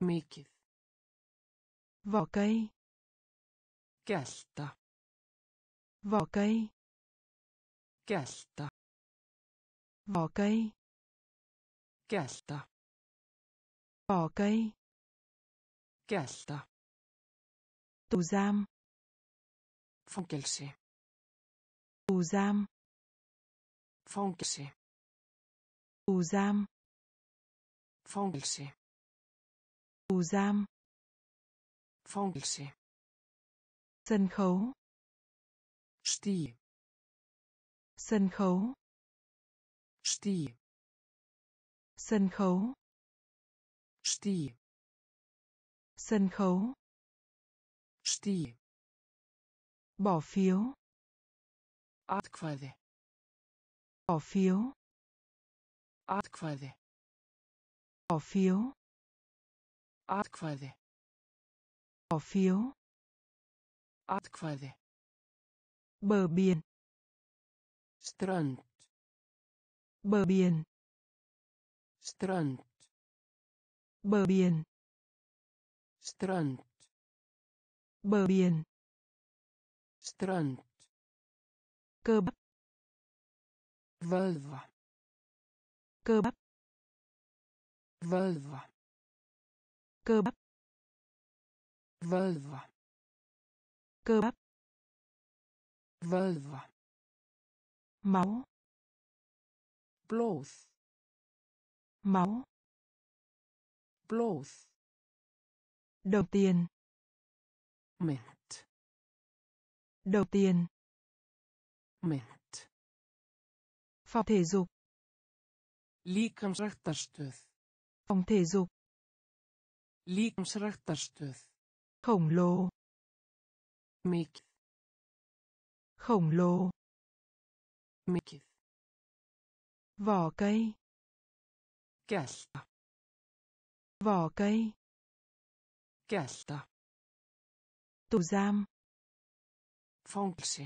Mikið. Vỏ cây. Gelta. Vỏ cây. Gelta. Vỏ cây. Gelta. Vỏ cây. Gelta. Tù giam. Fangelsi. Tù giam. Fangelsi. Tù giam. Fangelsi. Tù giam. Fangelsi. Sân khấu. Stíg. Sân khấu. Stíg. Sân khấu. Stíg. Sân khấu. Stíg. Bỏ phiếu. Atkvæði. Bỏ phiếu. Atkvæði. Bỏ phiếu. Atkvæði. Bỏ phiếu. Atkvæði. Bờ biển. Strand. Bờ biển. Strand. Bờ biển. Strand. Bờ biển. Strand. Cơ bắp. Völva. Cơ bắp. Völva. Cơ bắp. Völva. Cơ bắp. Völva. Máu. Blóð. Máu. Blóð. Đồng tiền. Mynt. Đồng tiền. Mynt. Phòng thể dục. Líkamsræktarstöð. Phòng thể dục. Líkamsræktarstöð. Khổng lồ. Mikið. Khổng lồ. Mikið. Vỏ cây. Gelta. Vỏ cây. Gelta. Tù giam. Fangelsi.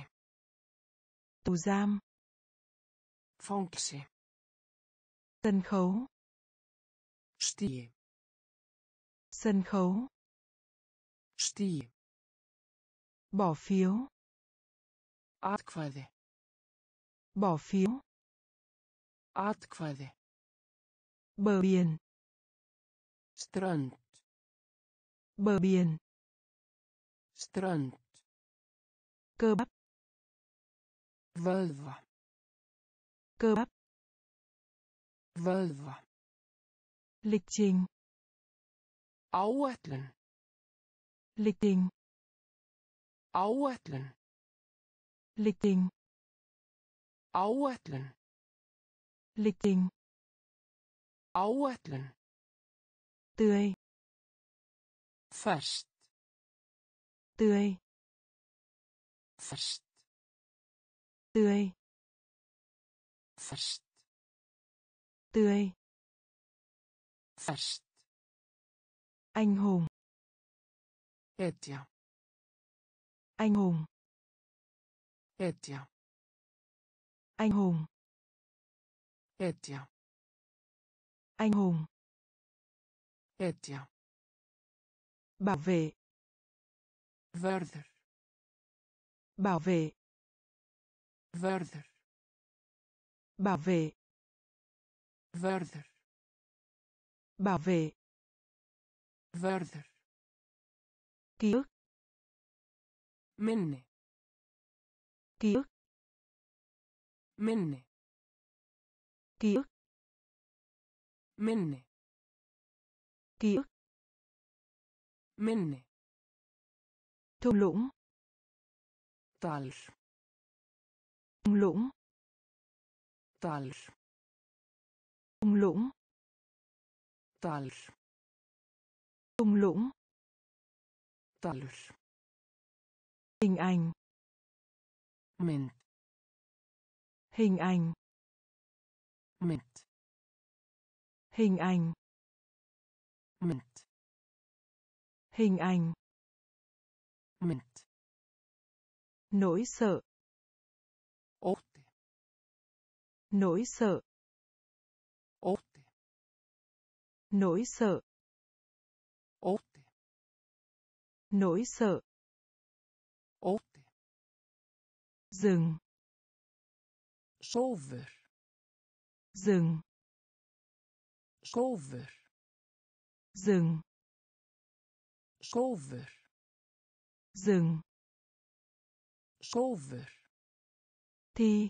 Tù giam. Fangelsi. Sân khấu. Stíg. Sân khấu. Stíg. Bỏ phiếu. Atkvæði. Bỏ phiếu. Atkvæði. Bờ biển. Strand. Bờ biển. Strand. Cơ bắp. Völva. Cơ bắp. Völva. Lịch trình. Áætlun. Ligning. Áætlun. Ligning. Áætlun. Ligning. Áætlun. Tươi. Ferskt. Tươi. Ferskt. Tươi. Ferskt. Tươi. Ferskt. Anh hùng. Hetja. Anh hùng. Hetja. Anh hùng. Hetja. Anh hùng. Hetja. Bảo vệ. Vörður. Bảo vệ. Vörður. Bảo vệ. Vörður. Bảo vệ. Vörður. Ký ức. Minni. Ký ức. Minni. Ký ức. Minni. Ký ức. Minni. Thung lũng. Dalur. Thung lũng. Dalur. Thung lũng. Dalur. Thung lũng. Dalur. Hình ảnh. Mint. Hình ảnh. Mint. Hình ảnh. Mint. Hình ảnh. Mint. Nỗi sợ. Ótti. Nỗi sợ. Ótti. Nỗi sợ. Ótti. Nỗi sợ. Ótti. Dừng. Sofur. Dừng. Sofur. Dừng. Sofur. Dừng. Sofur. Thi.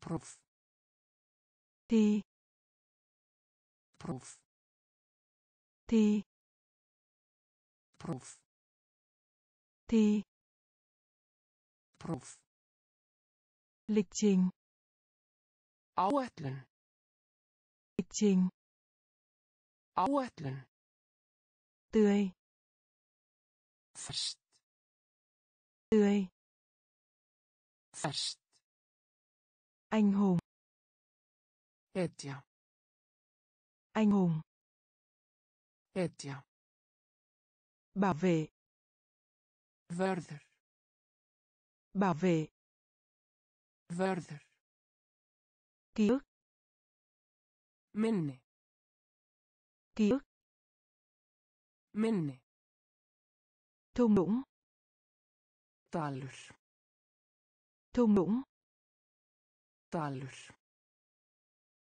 Prof. Thi. Prof. Thi. Prof. Thi. Prof. Lịch trình. Áætlun. Lịch trình. Áætlun. Tươi. Ferskt. Tươi. Ferskt. Anh hùng. Hetja. Anh hùng. Hetja. Bảo vệ. Vörður. Bảo vệ. Vörður. Ký ức. Minni. Ký ức. Minni. Thung lũng. Dalur. Thung lũng. Dalur.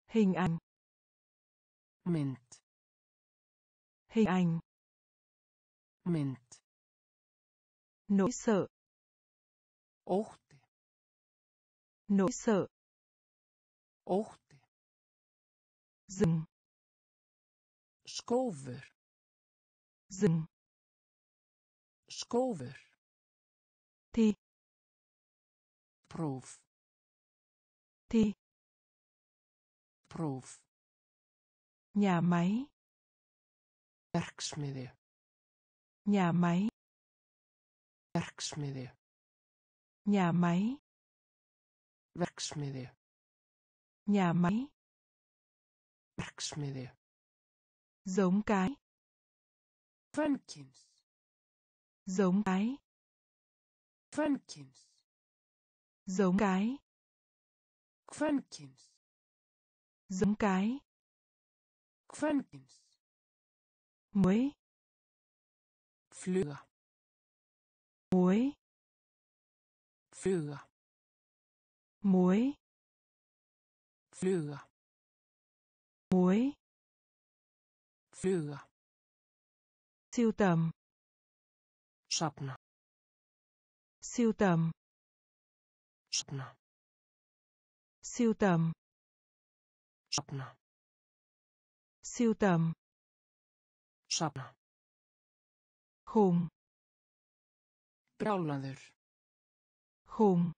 Hình ảnh. Mint. Hình ảnh. Mint. Nỗi sợ. Ótti. Nỗi sợ. Ótti. Dừng. Skófur. Dừng. Skófur. Thi. Próf. Thi. Próf. Nhà máy. Verksmiðju. Nhà máy. Verksmiðju. Nhà máy. Verksmiðju. Nhà máy. Verksmiðju. Giống cái. Kvenkins. Giống cái. Kvenkins. Giống cái. Kvenkins. Giống cái. Kvenkins. Muối. Fluga. Muối. Fluga. Muối. Fluga. Muối. Fluga. Siêu tầm. Sapna. Siêu tầm. Sapna. Siêu tầm. Sapna. Siêu tầm. Safna. Hún. Brjálaður. Hún.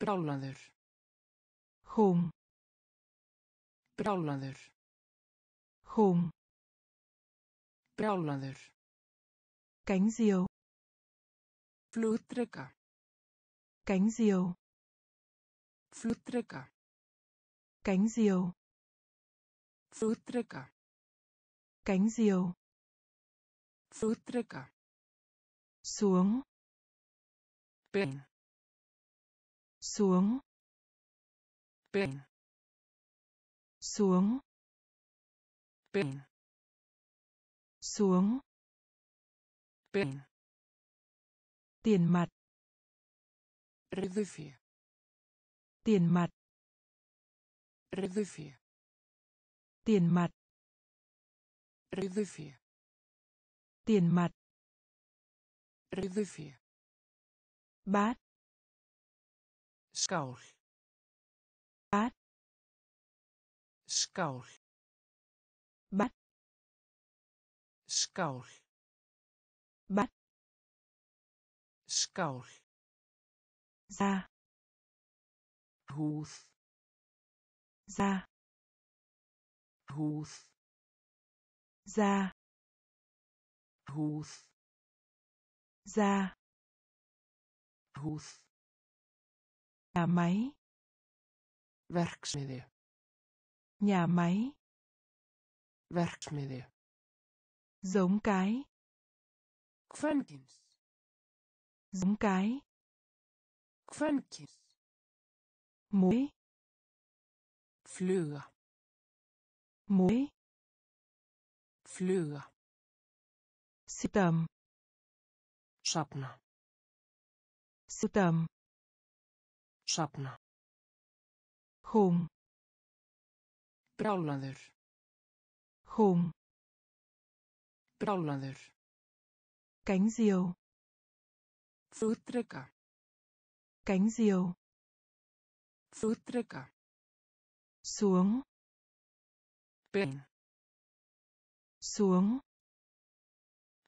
Brjálaður. Hún. Brjálaður. Hún. Brjálaður. Cánh diều. Flugdreka. Cánh diều. Flugdreka. Cánh diều. Flugdreka. Cánh diều. Flugdreka. Xuống. Bên. Xuống. Bên. Xuống. Bên. Xuống. Bên. Tiền mặt. Redufia. Tiền mặt. Redufia. Tiền mặt. Redufia. Tiền mặt. Redufia. Bát. Skál. Bát. Skál. Bát. Skál. Bát. Skál. Da. Húð. Da. Húð. Da. Húð. Da. Húð. Nhà máy. Verksmiðju. Nhà máy. Verksmiðju. Giống cái. Kvenkins. Giống cái. Kvenkins. Muối. Fluga. Muối. Fluga. Sưu tầm. Safna. Sưu tầm. Safna. Hún. Brjálaður. Hún. Brjálaður. Cánh diều. Flugdreka. Cánh diều. Flugdreka. Xuống. Bên. Xuống.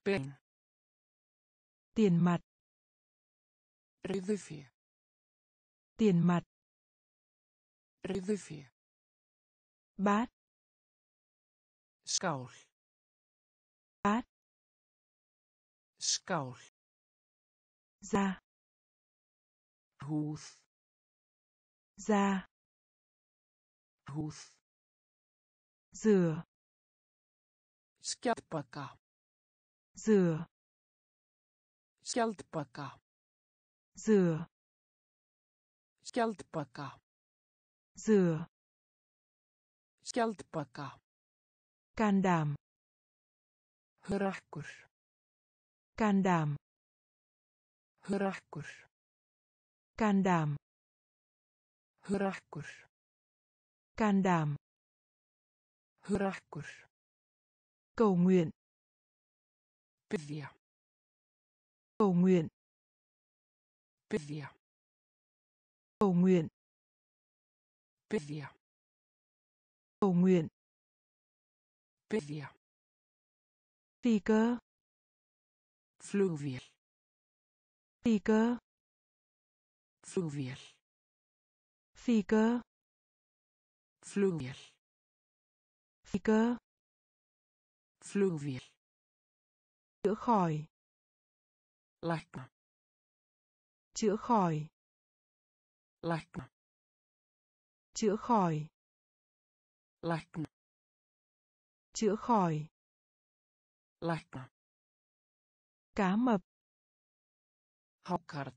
Bên. Tiền mặt. Redufia. Tiền mặt. Redufia. Bát. Skál. Bát. Skál. Da. Húð. Da. Húð. Rửa. Skjaldbaka. Rửa. Skjaldbaka. Rửa. Skjaldbaka. Rửa. Skjaldbaka. Can đảm. Hrakkur. Can đảm. Hrakkur. Can đảm. Hrakkur. Can đảm. Hrakkur. Cầu nguyện. Pythia. Cầu nguyện. Pythia. Cầu nguyện. Pythia. Cầu nguyện. Pythia. Phi cơ. Flugvél. Phi cơ. Flugvél. Phi cơ. Flugvél. Phi cơ. Flugvél. Chữa khỏi. Lækna. Chữa khỏi. Lækna. Chữa khỏi. Lækna. Chữa khỏi. Lækna. Cá mập. Hákarl.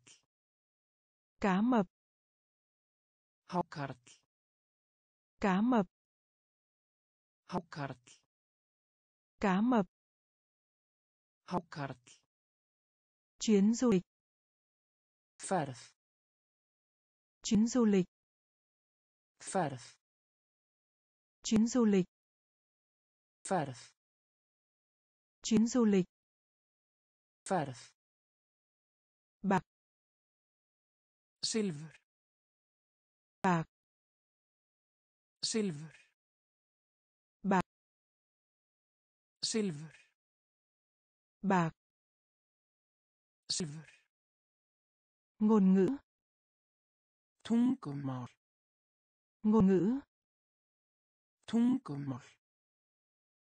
Cá mập. Hákarl. Cá mập. Hákarl. Cá mập. Hákarl. Chuyến du lịch. Ferð. Chuyến du lịch. Ferð. Chuyến du lịch. Ferð. Chuyến du lịch. Ferð. Bạc. Silver. Bạc. Silver. Bạc. silver, bạc, silver, ngôn ngữ, tungumál, ngôn ngữ, tungumál,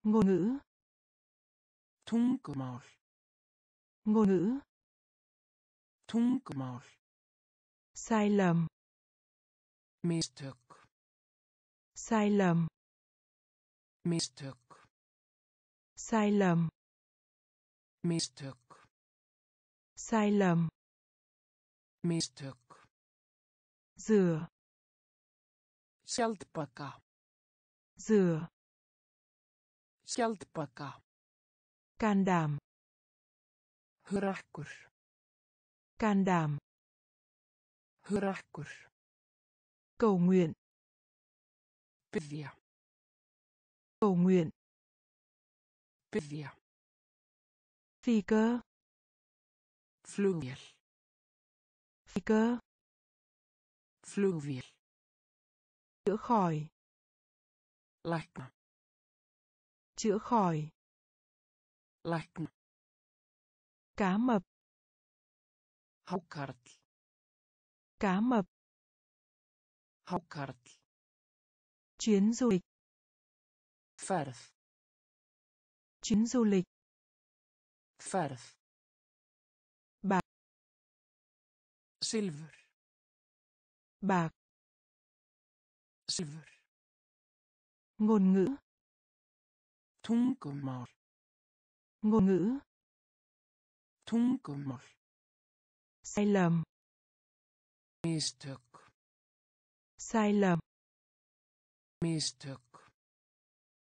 ngôn ngữ, tungumál, ngôn ngữ, tungumál, sai lầm, mistök, sai lầm, mistök, sai lầm, mistök, sai lầm, mistök, rửa, självpaka, rửa, självpaka, can đảm, hrakkur, can đảm, hrakkur, cầu nguyện, biðja, cầu nguyện, biðja, phi cơ, flugvél, phi cơ, flugvél, chữa khỏi, lækna, chữa khỏi, lækna, cá mập, hákarl, cá mập, hákarl, chuyến du lịch, ferð, chuyến du lịch, ferð, bạc, silver, bạc, silver, ngôn ngữ, tungumál, ngôn ngữ, tungumál, sai lầm, mistök, sai lầm, mistök,